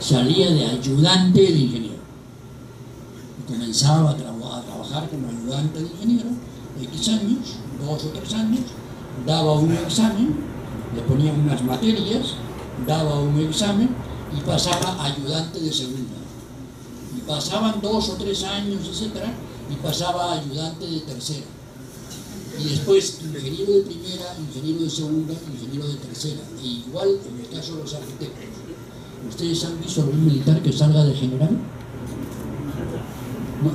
salía de ayudante de ingeniero. Y comenzaba a trabajar como ayudante de ingeniero, X años, 2 o 3 años, daba un examen, le ponían unas materias, daba un examen, y pasaba ayudante de segunda, y pasaban 2 o 3 años, etcétera, y pasaba ayudante de tercera, y después ingeniero de primera, ingeniero de segunda, ingeniero de tercera. E igual en el caso de los arquitectos. ¿Ustedes han visto algún militar que salga de general?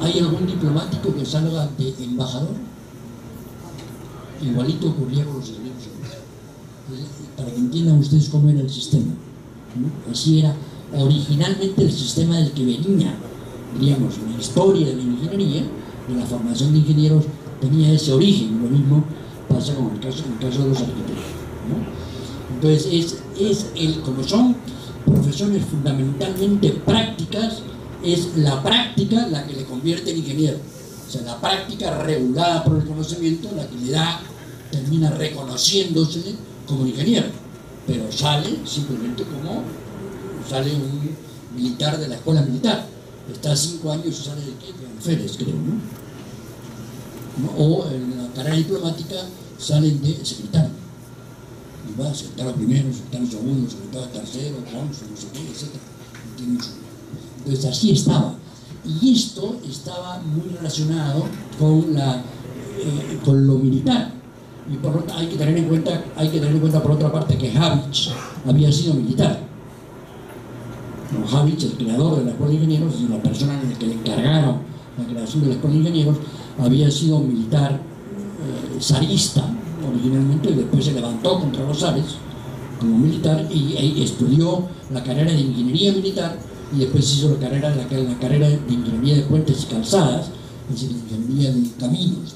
¿Hay algún diplomático que salga de embajador? Igualito ocurría con los ingenieros. Para que entiendan ustedes cómo era el sistema. Así era originalmente el sistema del que venía, diríamos, la historia de la ingeniería, de la formación de ingenieros, tenía ese origen. Lo mismo pasa con el caso de los arquitectos, ¿no? Entonces, como son profesiones fundamentalmente prácticas, es la práctica la que le convierte en ingeniero. O sea, la práctica regulada por el conocimiento, la que le da, termina reconociéndose como ingeniero. Pero sale simplemente como sale un militar de la escuela militar. Está 5 años y sale de aquí, de alférez, creo, ¿no? O en la carrera diplomática salen de secretario. Y va secretario primero, secretario segundo, secretario tercero, cónsul, no sé qué, etc. Entonces así estaba. Y esto estaba muy relacionado con lo militar. Y por otra, hay que tener en cuenta por otra parte que Habich había sido militar. Habich, el creador de la Escuela de Ingenieros, la persona en la que le encargaron la creación de la Escuela de Ingenieros, había sido militar zarista originalmente, y después se levantó contra los zares como militar y estudió la carrera de ingeniería militar, y después hizo la carrera de ingeniería de puentes y calzadas, es decir, la ingeniería de caminos,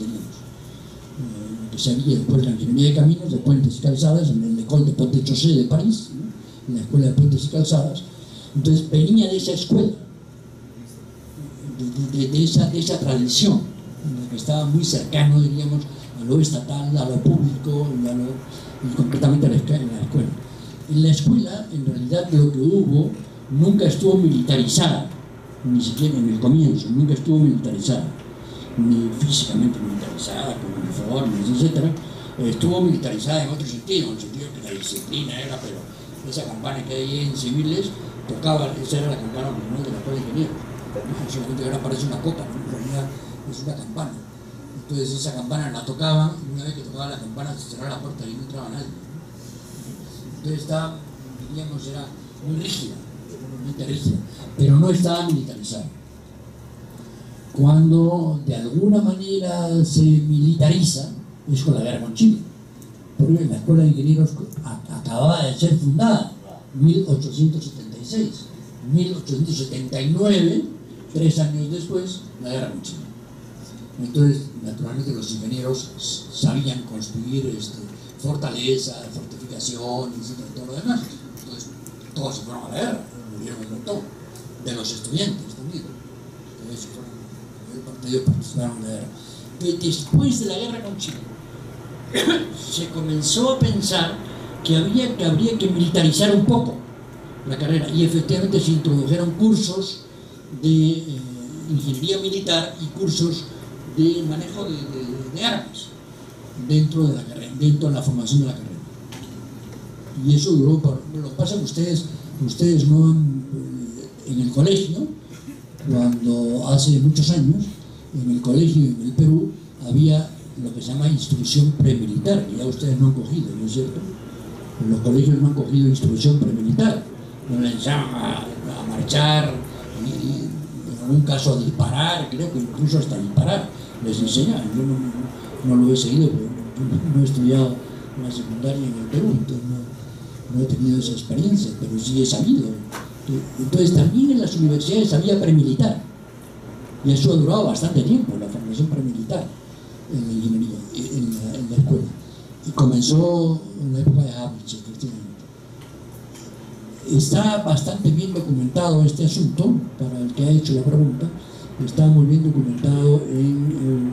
que se había después la ingeniería de caminos, de puentes y calzadas, en el École de Pontes Chaussées de París, ¿no? En la escuela de puentes y calzadas. Entonces venía de esa escuela, de esa tradición, en la que estaba muy cercano, diríamos, a lo estatal, a lo público, y concretamente a la escuela. En la escuela, en realidad, lo que hubo nunca estuvo militarizada, ni siquiera en el comienzo, nunca estuvo militarizada, ni físicamente militarizada, con uniformes, etc. Estuvo militarizada en otro sentido, en el sentido que la disciplina era, pero esa campana que hay en civiles tocaba, esa era la campana original de la Escuela de Ingenieros. Solamente ahora parece una copa, pero en realidad es una campana. Entonces esa campana la tocaban, y una vez que tocaba la campana se cerraba la puerta y no entraba nadie. Entonces estaba, diríamos, era muy rígida, pero no estaba militarizada. Cuando de alguna manera se militariza es con la guerra con Chile, porque la Escuela de Ingenieros acababa de ser fundada, 1876, 1879, 3 años después, la guerra con Chile. Entonces, naturalmente los ingenieros sabían construir fortalezas, fortificaciones y todo lo demás. Entonces, todos se fueron a la guerra, murieron un montón, de los estudiantes también. Entonces, participaron en la guerra. Después de la guerra con Chile, se comenzó a pensar que habría que militarizar un poco la carrera, y efectivamente se introdujeron cursos de ingeniería militar y cursos de manejo de armas dentro de la carrera, dentro de la formación de la carrera. Y eso duró por, lo que pasa es que ustedes no han, en el colegio, cuando hace muchos años, en el colegio en el Perú había lo que se llama instrucción premilitar, que ya ustedes no han cogido, ¿no es cierto? Los colegios no han cogido instrucción premilitar, no le enseñaban a marchar, y en algún caso a disparar, creo que incluso hasta disparar les enseñaban. Yo no lo he seguido, no he estudiado la secundaria en el Perú, entonces no he tenido esa experiencia, pero sí he sabido. Entonces también en las universidades había premilitar, y eso ha durado bastante tiempo, la formación premilitar en la ingeniería, en la escuela, y comenzó en la época de Habich, efectivamente. Está bastante bien documentado este asunto, para el que ha hecho la pregunta, está muy bien documentado en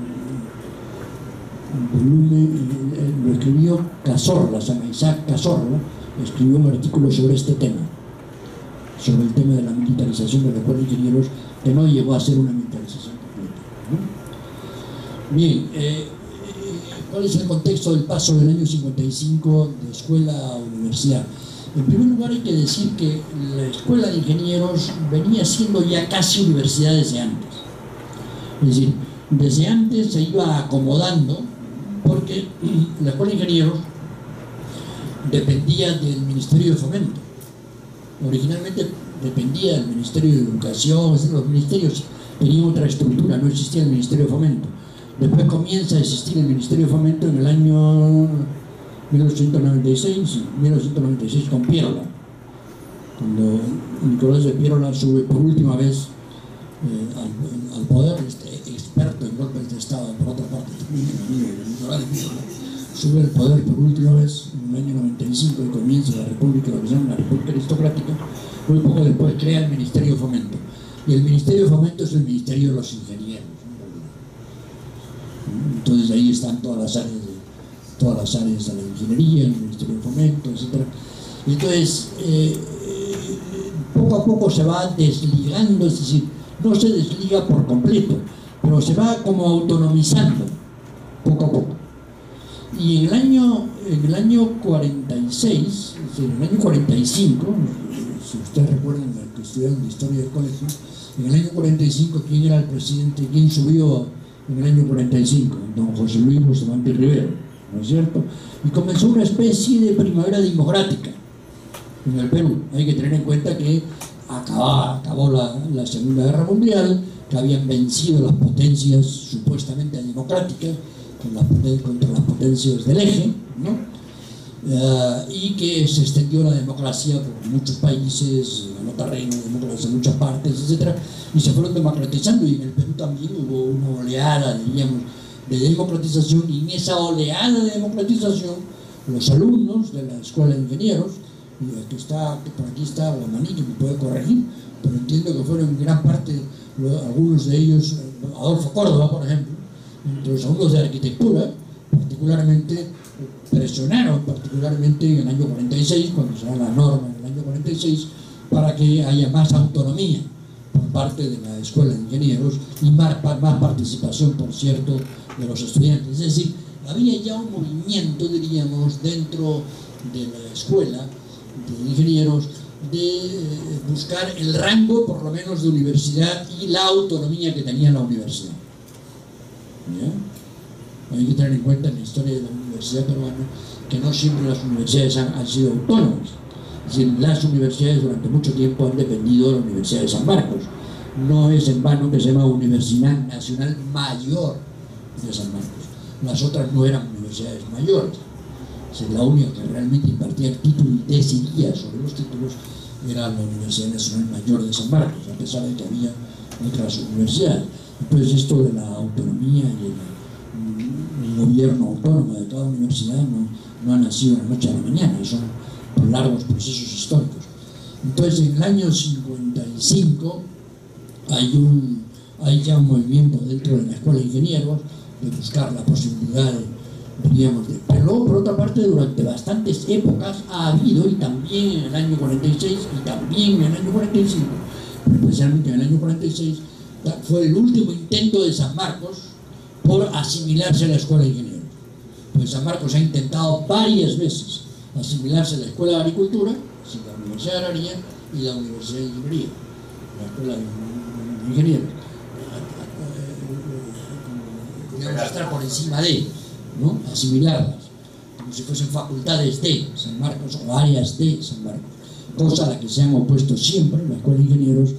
volumen, lo escribió Cazorla, San Isaac Cazorla, escribió un artículo sobre este tema, sobre el tema de la militarización de los cuerpos ingenieros, que no llegó a ser una militarización completa, ¿no? Bien, ¿cuál es el contexto del paso del año 55 de escuela a universidad? En primer lugar hay que decir que la escuela de ingenieros venía siendo ya casi universidad desde antes, es decir, desde antes se iba acomodando, porque la escuela de ingenieros dependía del Ministerio de Fomento. Originalmente dependía del Ministerio de Educación, los ministerios tenían otra estructura, no existía el Ministerio de Fomento. Después comienza a existir el Ministerio de Fomento en el año 1996 con Pierola, cuando Nicolás de Pierola sube por última vez al poder, este experto en golpes de Estado, por otra parte, Nicolás de Pierola sube al poder por última vez en el año 95 y comienza la República, lo que se llama la República Aristocrática. Muy poco después crea el Ministerio de Fomento, y el Ministerio de Fomento es el Ministerio de los Ingenieros. Entonces ahí están todas las áreas de la ingeniería, el Ministerio de Fomento, etc. Entonces poco a poco se va desligando, es decir, no se desliga por completo, pero se va como autonomizando poco a poco. Y en el año 46, es decir, en el año 45, si ustedes recuerdan que estudiaron la historia del colegio, en el año 45, ¿quién era el presidente? ¿Quién subió en el año 45? Don José Luis Bustamante Rivero, ¿no es cierto? Y comenzó una especie de primavera democrática en el Perú. Hay que tener en cuenta que acabó la Segunda Guerra Mundial, que habían vencido las potencias supuestamente democráticas contra las potencias del eje, ¿no? Y que se extendió la democracia por muchos países, ganó terreno, democracia en muchas partes, etc. Y se fueron democratizando, y en el Perú también hubo una oleada, diríamos, de democratización, y en esa oleada de democratización los alumnos de la Escuela de Ingenieros, que por aquí está Huamaní, que me puede corregir, pero entiendo que fueron en gran parte, algunos de ellos, Adolfo Córdoba, por ejemplo, entre los alumnos de arquitectura, presionaron particularmente en el año 46, cuando se da la norma en el año 46, para que haya más autonomía por parte de la Escuela de Ingenieros y más participación, por cierto, de los estudiantes. Es decir, había ya un movimiento, diríamos, dentro de la Escuela de Ingenieros de buscar el rango, por lo menos, de universidad y la autonomía que tenía la universidad. ¿Ya? Hay que tener en cuenta en la historia de la universidad peruana que no siempre las universidades han sido autónomas. Es decir, las universidades durante mucho tiempo han dependido de la Universidad de San Marcos. No es en vano que se llama Universidad Nacional Mayor de San Marcos. Las otras no eran universidades mayores. Es decir, la única que realmente impartía el título y decidía sobre los títulos era la Universidad Nacional Mayor de San Marcos, a pesar de que había otras universidades. Entonces esto de la autonomía y el gobierno autónomo de cada universidad no ha nacido de la noche a la mañana, son largos procesos históricos. Entonces en el año 55 hay ya un movimiento dentro de la Escuela de Ingenieros de buscar la posibilidad digamos. Pero luego, por otra parte, durante bastantes épocas ha habido, y también en el año 46 y también en el año 45, especialmente en el año 46, fue el último intento de San Marcos por asimilarse a la Escuela de Ingenieros. Pues San Marcos ha intentado varias veces asimilarse a la Escuela de Agricultura, sí, la Universidad Agraria y la Universidad de Ingeniería, la Escuela de Ingenieros, digamos, estar por encima de, ¿no?, asimilarlas, como si fuesen facultades de San Marcos o áreas de San Marcos, cosa a la que se han opuesto siempre en la Escuela de Ingenieros,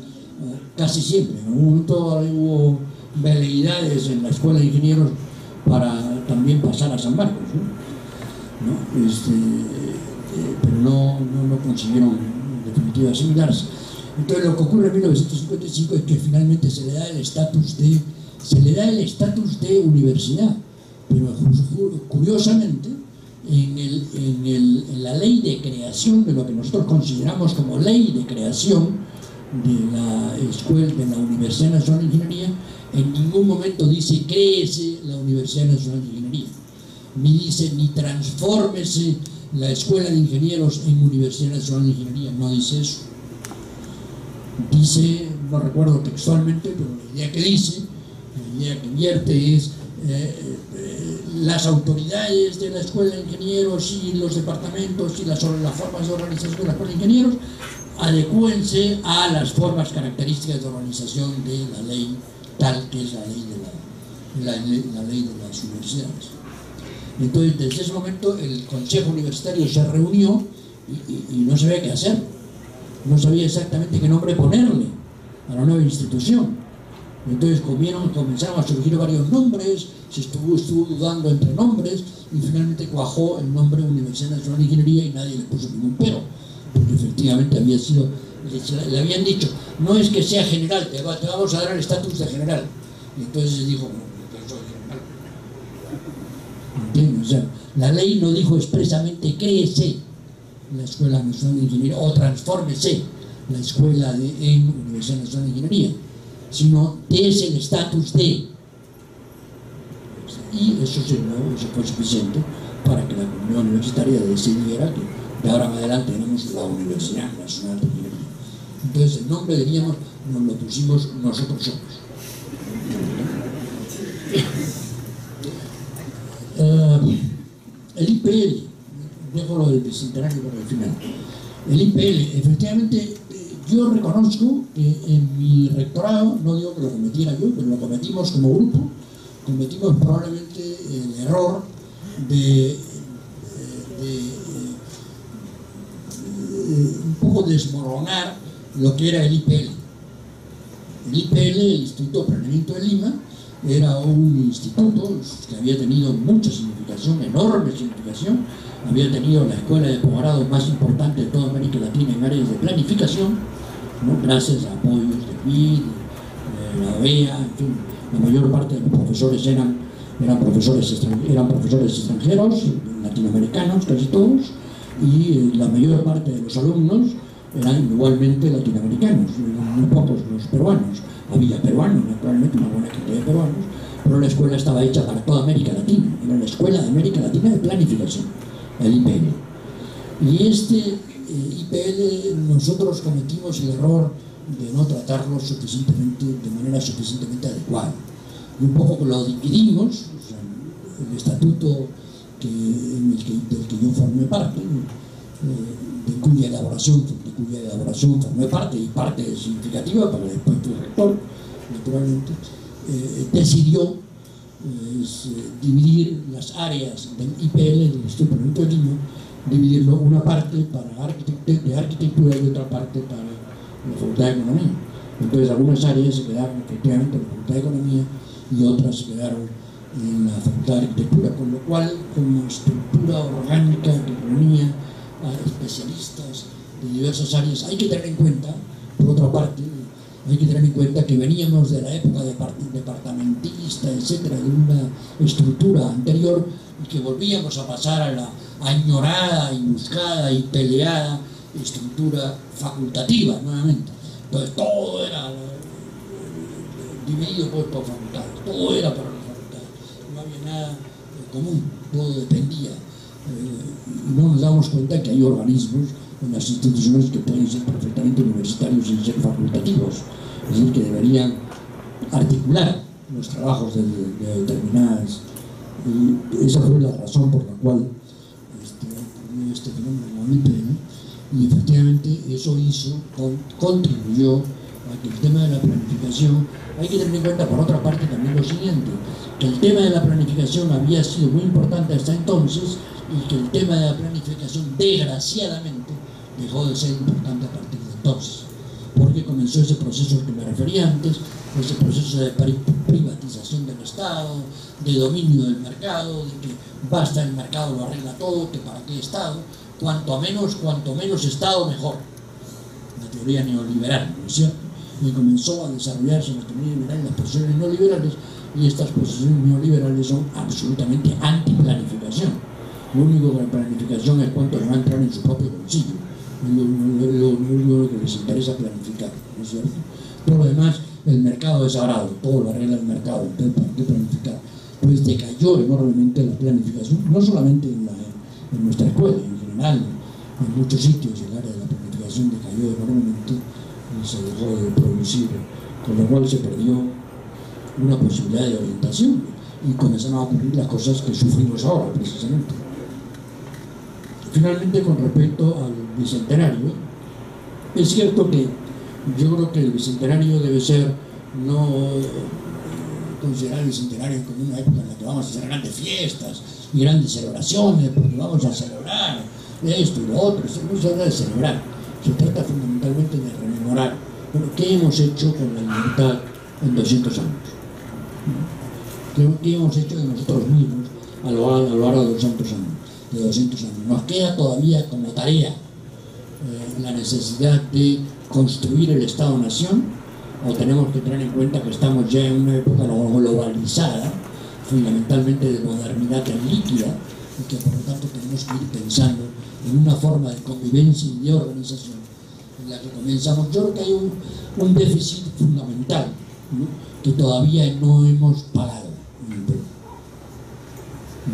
casi siempre. En algún momento hubo veleidades en la Escuela de Ingenieros para también pasar a San Marcos, ¿no? Pero no consiguieron en definitiva asimilarse. Entonces lo que ocurre en 1955 es que finalmente se le da el estatus de universidad, pero curiosamente en la ley de creación, de lo que nosotros consideramos como ley de creación de la escuela, de la Universidad Nacional de Ingeniería, en ningún momento dice créese la Universidad Nacional de Ingeniería, ni dice ni transfórmese la Escuela de Ingenieros en Universidad Nacional de Ingeniería, no dice eso. Dice, no recuerdo textualmente, pero la idea que dice, la idea que invierte es las autoridades de la Escuela de Ingenieros y los departamentos y las formas de organización de la Escuela de Ingenieros adecúense a las formas características de organización de la ley, tal que es la ley de la ley de las universidades. Entonces, desde ese momento el Consejo Universitario se reunió y no sabía qué hacer, no sabía exactamente qué nombre ponerle a la nueva institución. Entonces comenzaron a surgir varios nombres, se estuvo dudando entre nombres y finalmente cuajó el nombre Universidad Nacional de Ingeniería y nadie le puso ningún pero, porque efectivamente había sido, le habían dicho, no es que sea general, te vamos a dar el estatus de general. Y entonces se dijo, bueno, yo soy general. ¿Entiendes? O sea, la ley no dijo expresamente créese la Escuela Nacional de Ingeniería o transfórmese la Escuela en Universidad Nacional de Ingeniería, sino es el estatus de, y eso, eso fue suficiente para que la comunidad universitaria decidiera que de ahora en adelante tenemos la Universidad Nacional de Ingeniería. Entonces el nombre, diríamos, nos lo pusimos nosotros solos. El IPL, dejo lo del bicentenario para el final. El IPL, efectivamente, yo reconozco que en mi rectorado, no digo que lo cometiera yo, pero lo cometimos como grupo, cometimos probablemente el error de un poco desmoronar lo que era el IPL. El IPL, el Instituto de Planeamiento de Lima, era un instituto que había tenido mucha significación, enorme significación, había tenido la escuela de posgrado más importante de toda América Latina en áreas de planificación, ¿no?, gracias a apoyos de PID, de la OEA, en fin, la mayor parte de los profesores eran profesores extranjeros, latinoamericanos casi todos, y la mayor parte de los alumnos eran igualmente latinoamericanos, eran muy pocos los peruanos, había peruanos, naturalmente una buena cantidad de peruanos, pero la escuela estaba hecha para toda América Latina, era la Escuela de América Latina de Planificación, el IPL. Y este IPL, nosotros cometimos el error de no tratarlo de manera suficientemente adecuada. Y un poco lo dividimos, o sea, el estatuto del que yo formé parte, de cuya elaboración formé parte, y parte significativa, porque después fui rector, naturalmente, decidió dividir las áreas del IPL, del Instituto de Planeamiento de Lima, dividirlo una parte para arquitectura y otra parte para la Facultad de Economía. Entonces algunas áreas se quedaron efectivamente en la Facultad de Economía y otras se quedaron en la Facultad de Arquitectura, con lo cual, como estructura orgánica que reunía a especialistas de diversas áreas, hay que tener en cuenta, por otra parte, que veníamos de la época departamentista, etcétera, de una estructura anterior, y que volvíamos a pasar a la añorada y buscada y peleada estructura facultativa nuevamente. Entonces todo era dividido por facultades, todo era para las facultades, no había nada común. todo dependía. No nos damos cuenta que hay organismos en las instituciones que pueden ser perfectamente universitarios sin ser facultativos, es decir, que deberían articular los trabajos de determinadas. Esa fue la razón por la cual ocurrió este fenómeno MIPE, ¿no? Y efectivamente eso hizo, contribuyó a que el tema de la planificación. Hay que tener en cuenta por otra parte también lo siguiente, que el tema de la planificación había sido muy importante hasta entonces y que el tema de la planificación desgraciadamente dejó de ser importante a partir de entonces, porque comenzó ese proceso al que me refería antes, ese proceso de privatización del Estado, de dominio del mercado, de que basta el mercado, lo arregla todo, que para qué Estado, cuanto menos Estado mejor, la teoría neoliberal, ¿no es cierto? Y comenzó a desarrollarse la teoría liberal y las posiciones neoliberales, y estas posiciones neoliberales son absolutamente anti-planificación. Lo único que la planificación es cuánto les va a entrar en su propio bolsillo, lo que les interesa planificar, ¿no es cierto? Todo lo demás, el mercado es sagrado, todo lo arregla el mercado, entonces ¿para qué planificar? Pues decayó enormemente la planificación, no solamente en nuestra escuela, en general, en muchos sitios el área de la planificación decayó enormemente y se dejó de producir, con lo cual se perdió una posibilidad de orientación y comenzaron a ocurrir las cosas que sufrimos ahora, precisamente. Finalmente, con respecto al bicentenario, es cierto que yo creo que el bicentenario debe ser, no considerar el bicentenario como una época en la que vamos a hacer grandes fiestas y grandes celebraciones, porque vamos a celebrar esto y lo otro. No se trata de celebrar, se trata fundamentalmente de rememorar. Bueno, ¿qué hemos hecho con la libertad en 200 años? ¿Qué hemos hecho de nosotros mismos a lo largo de 200 años? Nos queda todavía como tarea la necesidad de construir el Estado-Nación, o tenemos que tener en cuenta que estamos ya en una época globalizada, fundamentalmente de modernidad líquida, y que por lo tanto tenemos que ir pensando en una forma de convivencia y de organización en la que comenzamos. Yo creo que hay un déficit fundamental, ¿no?, que todavía no hemos pagado en el Perú,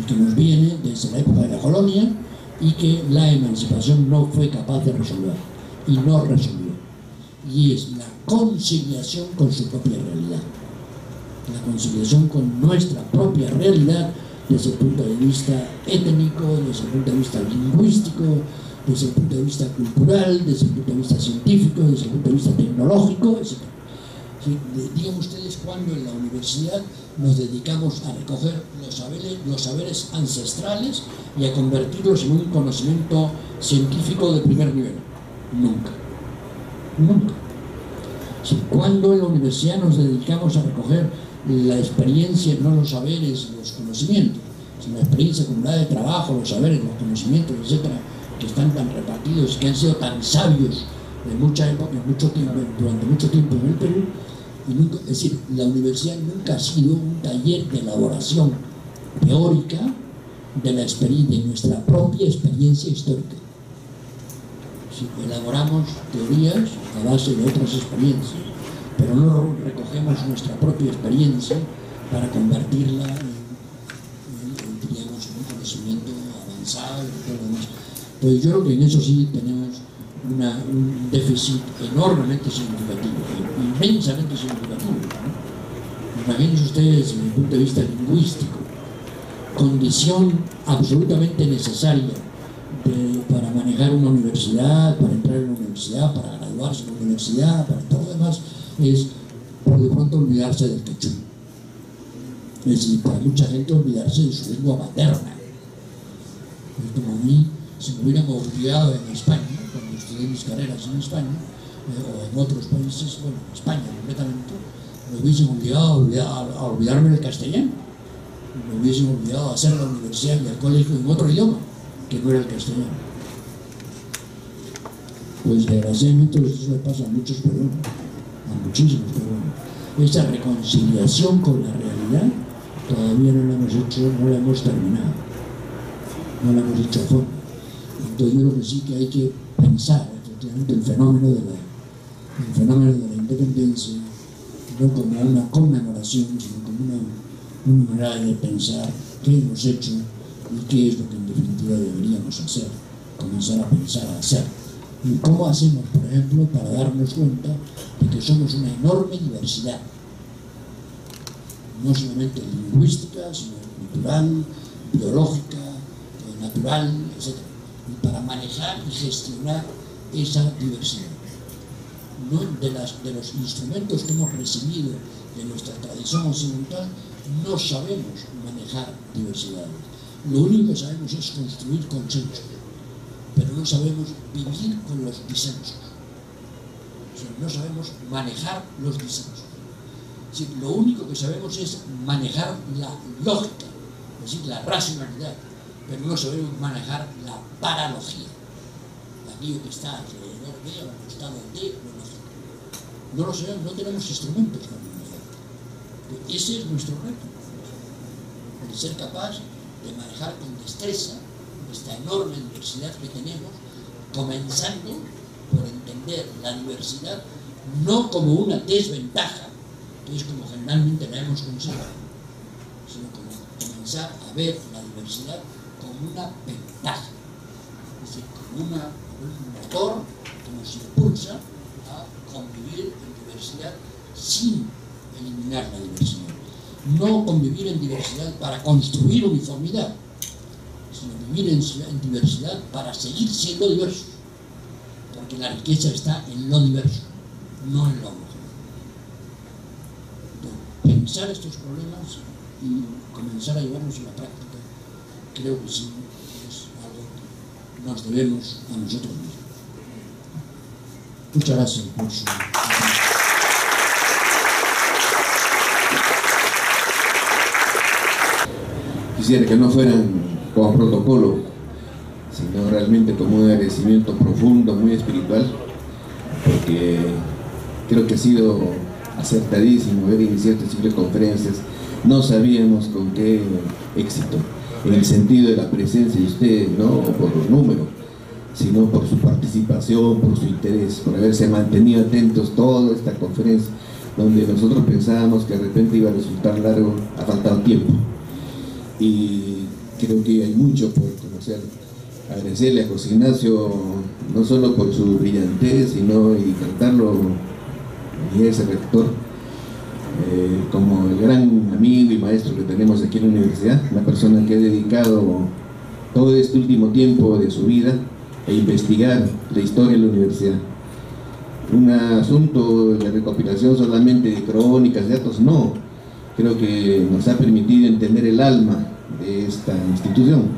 que nos viene desde la época de la colonia y que la emancipación no fue capaz de resolver y no resolvió, y es la conciliación con su propia realidad, la conciliación con nuestra propia realidad desde el punto de vista étnico, desde el punto de vista lingüístico, desde el punto de vista cultural, desde el punto de vista científico, desde el punto de vista tecnológico, etc. Digan ustedes cuando en la universidad nos dedicamos a recoger los saberes ancestrales y a convertirlos en un conocimiento científico de primer nivel. Nunca, nunca. Cuando en la universidad nos dedicamos a recoger la experiencia, no los saberes, los conocimientos, sino la experiencia acumulada de trabajo, los saberes, los conocimientos, etcétera, que están tan repartidos, que han sido tan sabios de mucha época, durante mucho tiempo en el Perú. Y nunca, es decir, la universidad nunca ha sido un taller de elaboración teórica de la experiencia, de nuestra propia experiencia histórica. Si elaboramos teorías a base de otras experiencias, pero no recogemos nuestra propia experiencia para convertirla digamos, en un conocimiento avanzado y todo lo demás. Entonces yo creo que en eso sí tenemos un déficit enormemente significativo, inmensamente significativo, ¿no? Imagínense ustedes desde el punto de vista lingüístico, condición absolutamente necesaria para manejar una universidad, para entrar en una universidad, para graduarse en una universidad, para todo lo demás, es por de pronto olvidarse del quechua. Es decir, para mucha gente olvidarse de su lengua materna. Es como a mí, si me hubieran olvidado en España, cuando estudié mis carreras en España, o en otros países, bueno, en España completamente, me hubiesen obligado a olvidarme del castellano, me hubiesen obligado a hacer la universidad y el colegio en otro idioma, que no era el castellano. Pues desgraciadamente eso le pasa a muchos peruanos, a muchísimos peruanos. Esa reconciliación con la realidad todavía no la hemos hecho, no la hemos terminado, no la hemos hecho a fondo. Entonces yo creo que sí que hay que pensar efectivamente el fenómeno de la independencia no como una conmemoración, sino como una manera de pensar qué hemos hecho ¿Y qué es lo que en definitiva deberíamos hacer? Comenzar a pensar a hacer. ¿Y cómo hacemos, por ejemplo, para darnos cuenta de que somos una enorme diversidad? No solamente lingüística, sino cultural, biológica, natural, etc. Y para manejar y gestionar esa diversidad. ¿No? De los instrumentos que hemos recibido de nuestra tradición occidental, no sabemos manejar diversidades. Lo único que sabemos es construir consensos, pero no sabemos vivir con los disensos. O sea, no sabemos manejar los disensos. Es decir, lo único que sabemos es manejar la lógica, es decir, la racionalidad, pero no sabemos manejar la paralogía, aquello que está alrededor de o al costado de lo lógico. No lo sabemos, no tenemos instrumentos para manejar. Ese es nuestro reto, el ser capaz de manejar con destreza esta enorme diversidad que tenemos, comenzando por entender la diversidad no como una desventaja, que es como generalmente la hemos considerado, sino como comenzar a ver la diversidad como una ventaja, es decir, como un motor que nos impulsa a convivir en diversidad sin eliminar la diversidad. No convivir en diversidad para construir uniformidad, sino vivir en diversidad para seguir siendo diversos, porque la riqueza está en lo diverso, no en lo homogéneo. Pensar estos problemas y comenzar a llevarlos a la práctica, creo que sí, es algo que nos debemos a nosotros mismos. Muchas gracias por su atención. Quisiera que no fueran como protocolo, sino realmente como un agradecimiento profundo, muy espiritual, porque creo que ha sido acertadísimo haber iniciado este ciclo de conferencias. No sabíamos con qué éxito, en el sentido de la presencia de ustedes, no por los números, sino por su participación, por su interés, por haberse mantenido atentos toda esta conferencia, donde nosotros pensábamos que de repente iba a resultar largo, ha faltado tiempo. Y creo que hay mucho por conocer. Agradecerle a José Ignacio no solo por su brillantez, sino y tratarlo, y ese rector, como el gran amigo y maestro que tenemos aquí en la universidad, una persona que ha dedicado todo este último tiempo de su vida a investigar la historia de la universidad. Un asunto de recopilación solamente de crónicas, de datos, no. Creo que nos ha permitido entender el alma de esta institución,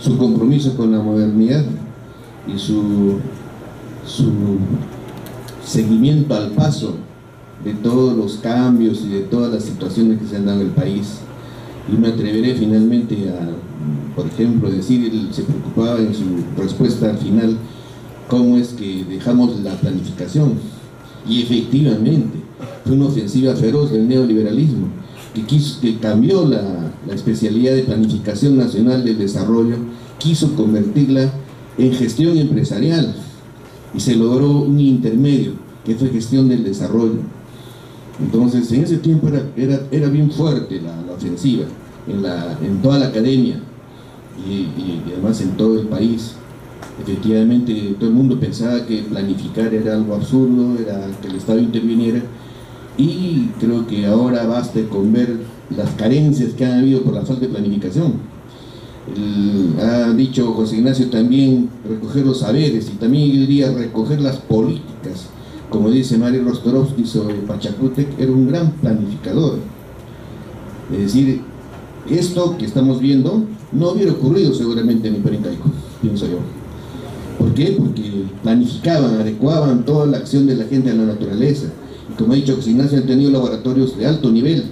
su compromiso con la modernidad y su seguimiento al paso de todos los cambios y de todas las situaciones que se han dado en el país. Y me atreveré finalmente a, por ejemplo, decir, él se preocupaba en su respuesta final, cómo es que dejamos la planificación. Y efectivamente, fue una ofensiva feroz del neoliberalismo que cambió la especialidad de planificación nacional del desarrollo, quiso convertirla en gestión empresarial y se logró un intermedio que fue gestión del desarrollo. Entonces en ese tiempo era bien fuerte la ofensiva en toda la academia y además en todo el país. Efectivamente todo el mundo pensaba que planificar era algo absurdo, era que el Estado interviniera. Y creo que ahora basta con ver las carencias que han habido por la falta de planificación. Ha dicho José Ignacio también recoger los saberes, y también yo diría recoger las políticas. Como dice Mario Rostorovsky sobre Pachacútec, era un gran planificador. Es decir, esto que estamos viendo no hubiera ocurrido seguramente en el Imperio Incaico, pienso yo. ¿Por qué? Porque planificaban, adecuaban toda la acción de la gente a la naturaleza. Como he dicho, José Ignacio han tenido laboratorios de alto nivel.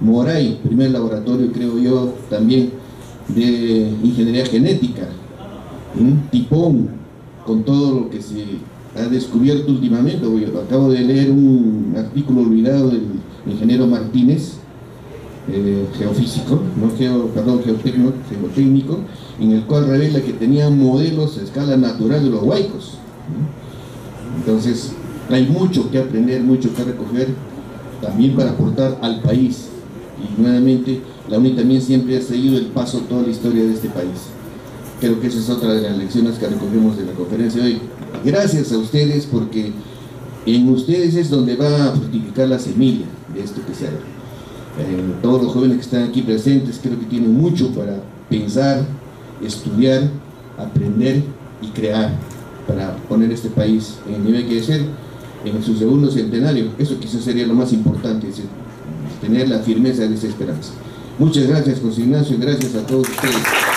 Moray, primer laboratorio, creo yo, también de ingeniería genética. Tipón, con todo lo que se ha descubierto últimamente. Acabo de leer un artículo olvidado del ingeniero Martínez, geofísico, no geotécnico, en el cual revela que tenía modelos a escala natural de los huaicos. Entonces, hay mucho que aprender, mucho que recoger, también para aportar al país. y nuevamente la UNI también siempre ha seguido el paso toda la historia de este país. Creo que esa es otra de las lecciones que recogemos de la conferencia de hoy. Gracias a ustedes, porque en ustedes es donde va a fructificar la semilla de esto que se habla. Todos los jóvenes que están aquí presentes creo que tienen mucho para pensar, estudiar, aprender y crear para poner este país en el nivel que debe ser en su segundo centenario. Eso quizás sería lo más importante, es tener la firmeza de esa esperanza. Muchas gracias, José Ignacio, gracias a todos ustedes.